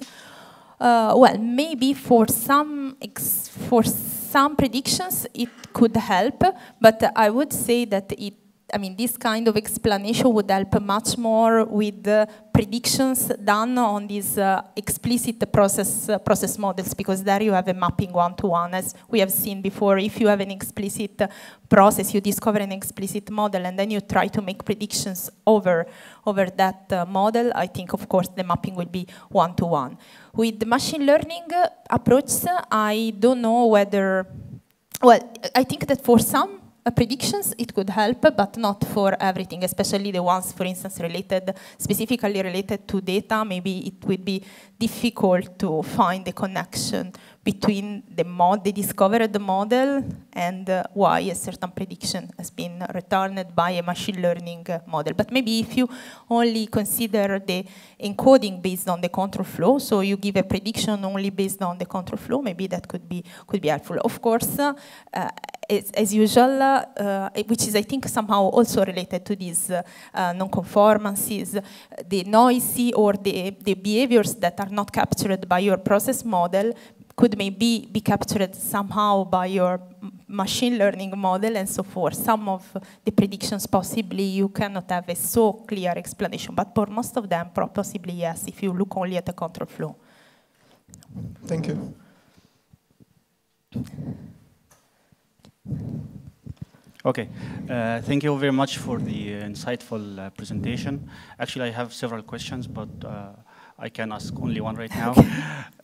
Uh, well, maybe for some, ex for some predictions it could help, but I would say that it, I mean, this kind of explanation would help much more with the predictions done on these uh, explicit process uh, process models, because there you have a mapping one-to-one, as we have seen before. If you have an explicit process, you discover an explicit model, and then you try to make predictions over, over that uh, model, I think, of course, the mapping will be one-to-one. With the machine learning approach, I don't know whether... Well, I think that for some Uh, predictions, it could help, but not for everything, especially the ones, for instance, related, specifically related to data. Maybe it would be difficult to find the connection between the mod they discovered the model and uh, why a certain prediction has been returned by a machine learning uh, model. But maybe if you only consider the encoding based on the control flow, so you give a prediction only based on the control flow, maybe that could be could be helpful. Of course. Uh, uh, As, as usual, uh, which is, I think, somehow also related to these uh, uh, non-conformances, the noisy or the, the behaviors that are not captured by your process model could maybe be captured somehow by your machine learning model, and so forth. Some of the predictions, possibly, you cannot have a so clear explanation, but for most of them, possibly, yes, if you look only at the control flow. Thank you. Okay, uh, thank you very much for the insightful uh, presentation. Actually, I have several questions, but uh, I can ask only one right now.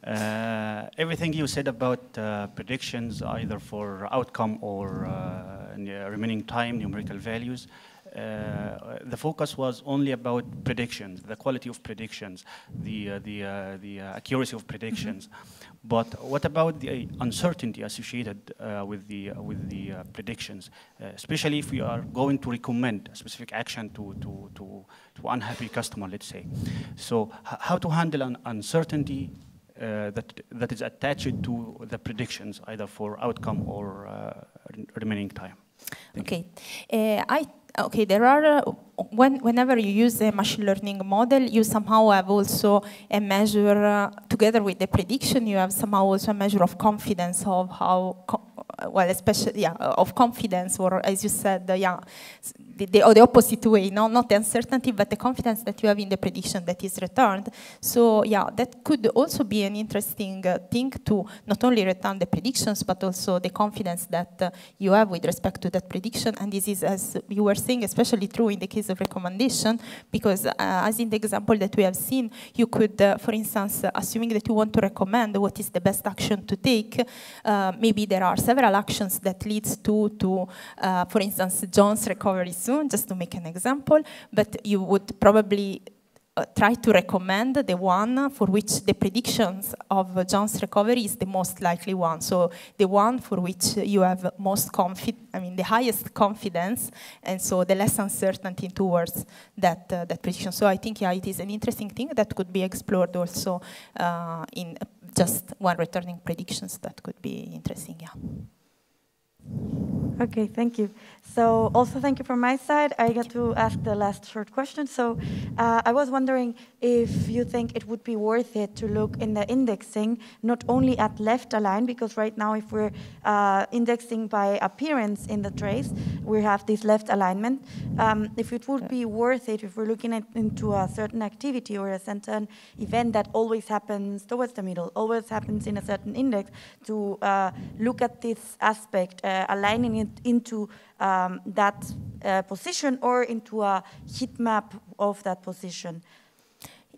uh, everything you said about uh, predictions, either for outcome or uh, remaining time, numerical values, Uh, the focus was only about predictions, the quality of predictions, the uh, the uh, the uh, accuracy of predictions. Mm-hmm. But what about the uncertainty associated uh, with the uh, with the uh, predictions, uh, especially if we are going to recommend a specific action to to to, to unhappy customer, let's say? So how to handle an uncertainty uh, that that is attached to the predictions, either for outcome or uh, remaining time? Thank okay, uh, I. Okay, there are, uh, when, whenever you use a machine learning model, you somehow have also a measure, uh, together with the prediction, you have somehow also a measure of confidence of how, co well, especially, yeah, of confidence, or as you said, uh, yeah, the, the, or the opposite way, no? Not the uncertainty, but the confidence that you have in the prediction that is returned. So, yeah, that could also be an interesting uh, thing to not only return the predictions, but also the confidence that uh, you have with respect to that prediction, and this is, as you were saying, especially true in the case of recommendation, because uh, as in the example that we have seen, you could, uh, for instance, uh, assuming that you want to recommend what is the best action to take, uh, maybe there are several actions that leads to, to uh, for instance, John's recovery soon, just to make an example, but you would probably Uh, try to recommend the one for which the predictions of uh, John's recovery is the most likely one. So the one for which you have most confi I mean, the highest confidence, and so the less uncertainty towards that uh, that prediction. So I think, yeah, it is an interesting thing that could be explored also uh, in just one returning predictions. That could be interesting, yeah. Okay, thank you. So also thank you from my side. I got to ask the last short question. So uh, I was wondering if you think it would be worth it to look in the indexing, not only at left align, because right now if we're uh, indexing by appearance in the trace, we have this left alignment. Um, if it would be worth it, if we're looking at, into a certain activity or a certain event that always happens towards the middle, always happens in a certain index, to uh, look at this aspect, uh, aligning it into um, that uh, position or into a heat map of that position?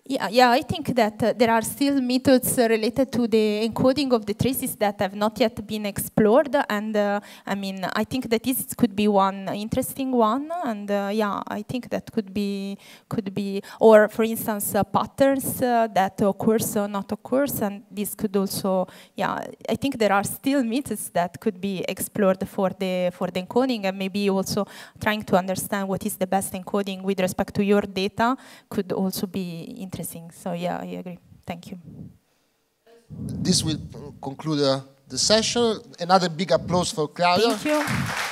Yeah, yeah, I think that uh, there are still methods uh, related to the encoding of the traces that have not yet been explored, and uh, I mean, I think that this could be one interesting one, and uh, yeah, I think that could be, could be, or for instance, uh, patterns uh, that occurs or not occurs, and this could also, yeah, I think there are still methods that could be explored for the for the encoding, and maybe also trying to understand what is the best encoding with respect to your data could also be interesting. Interesting. So yeah, I agree. Thank you. This will conclude uh, the session. Another big applause for Claudia. Thank you.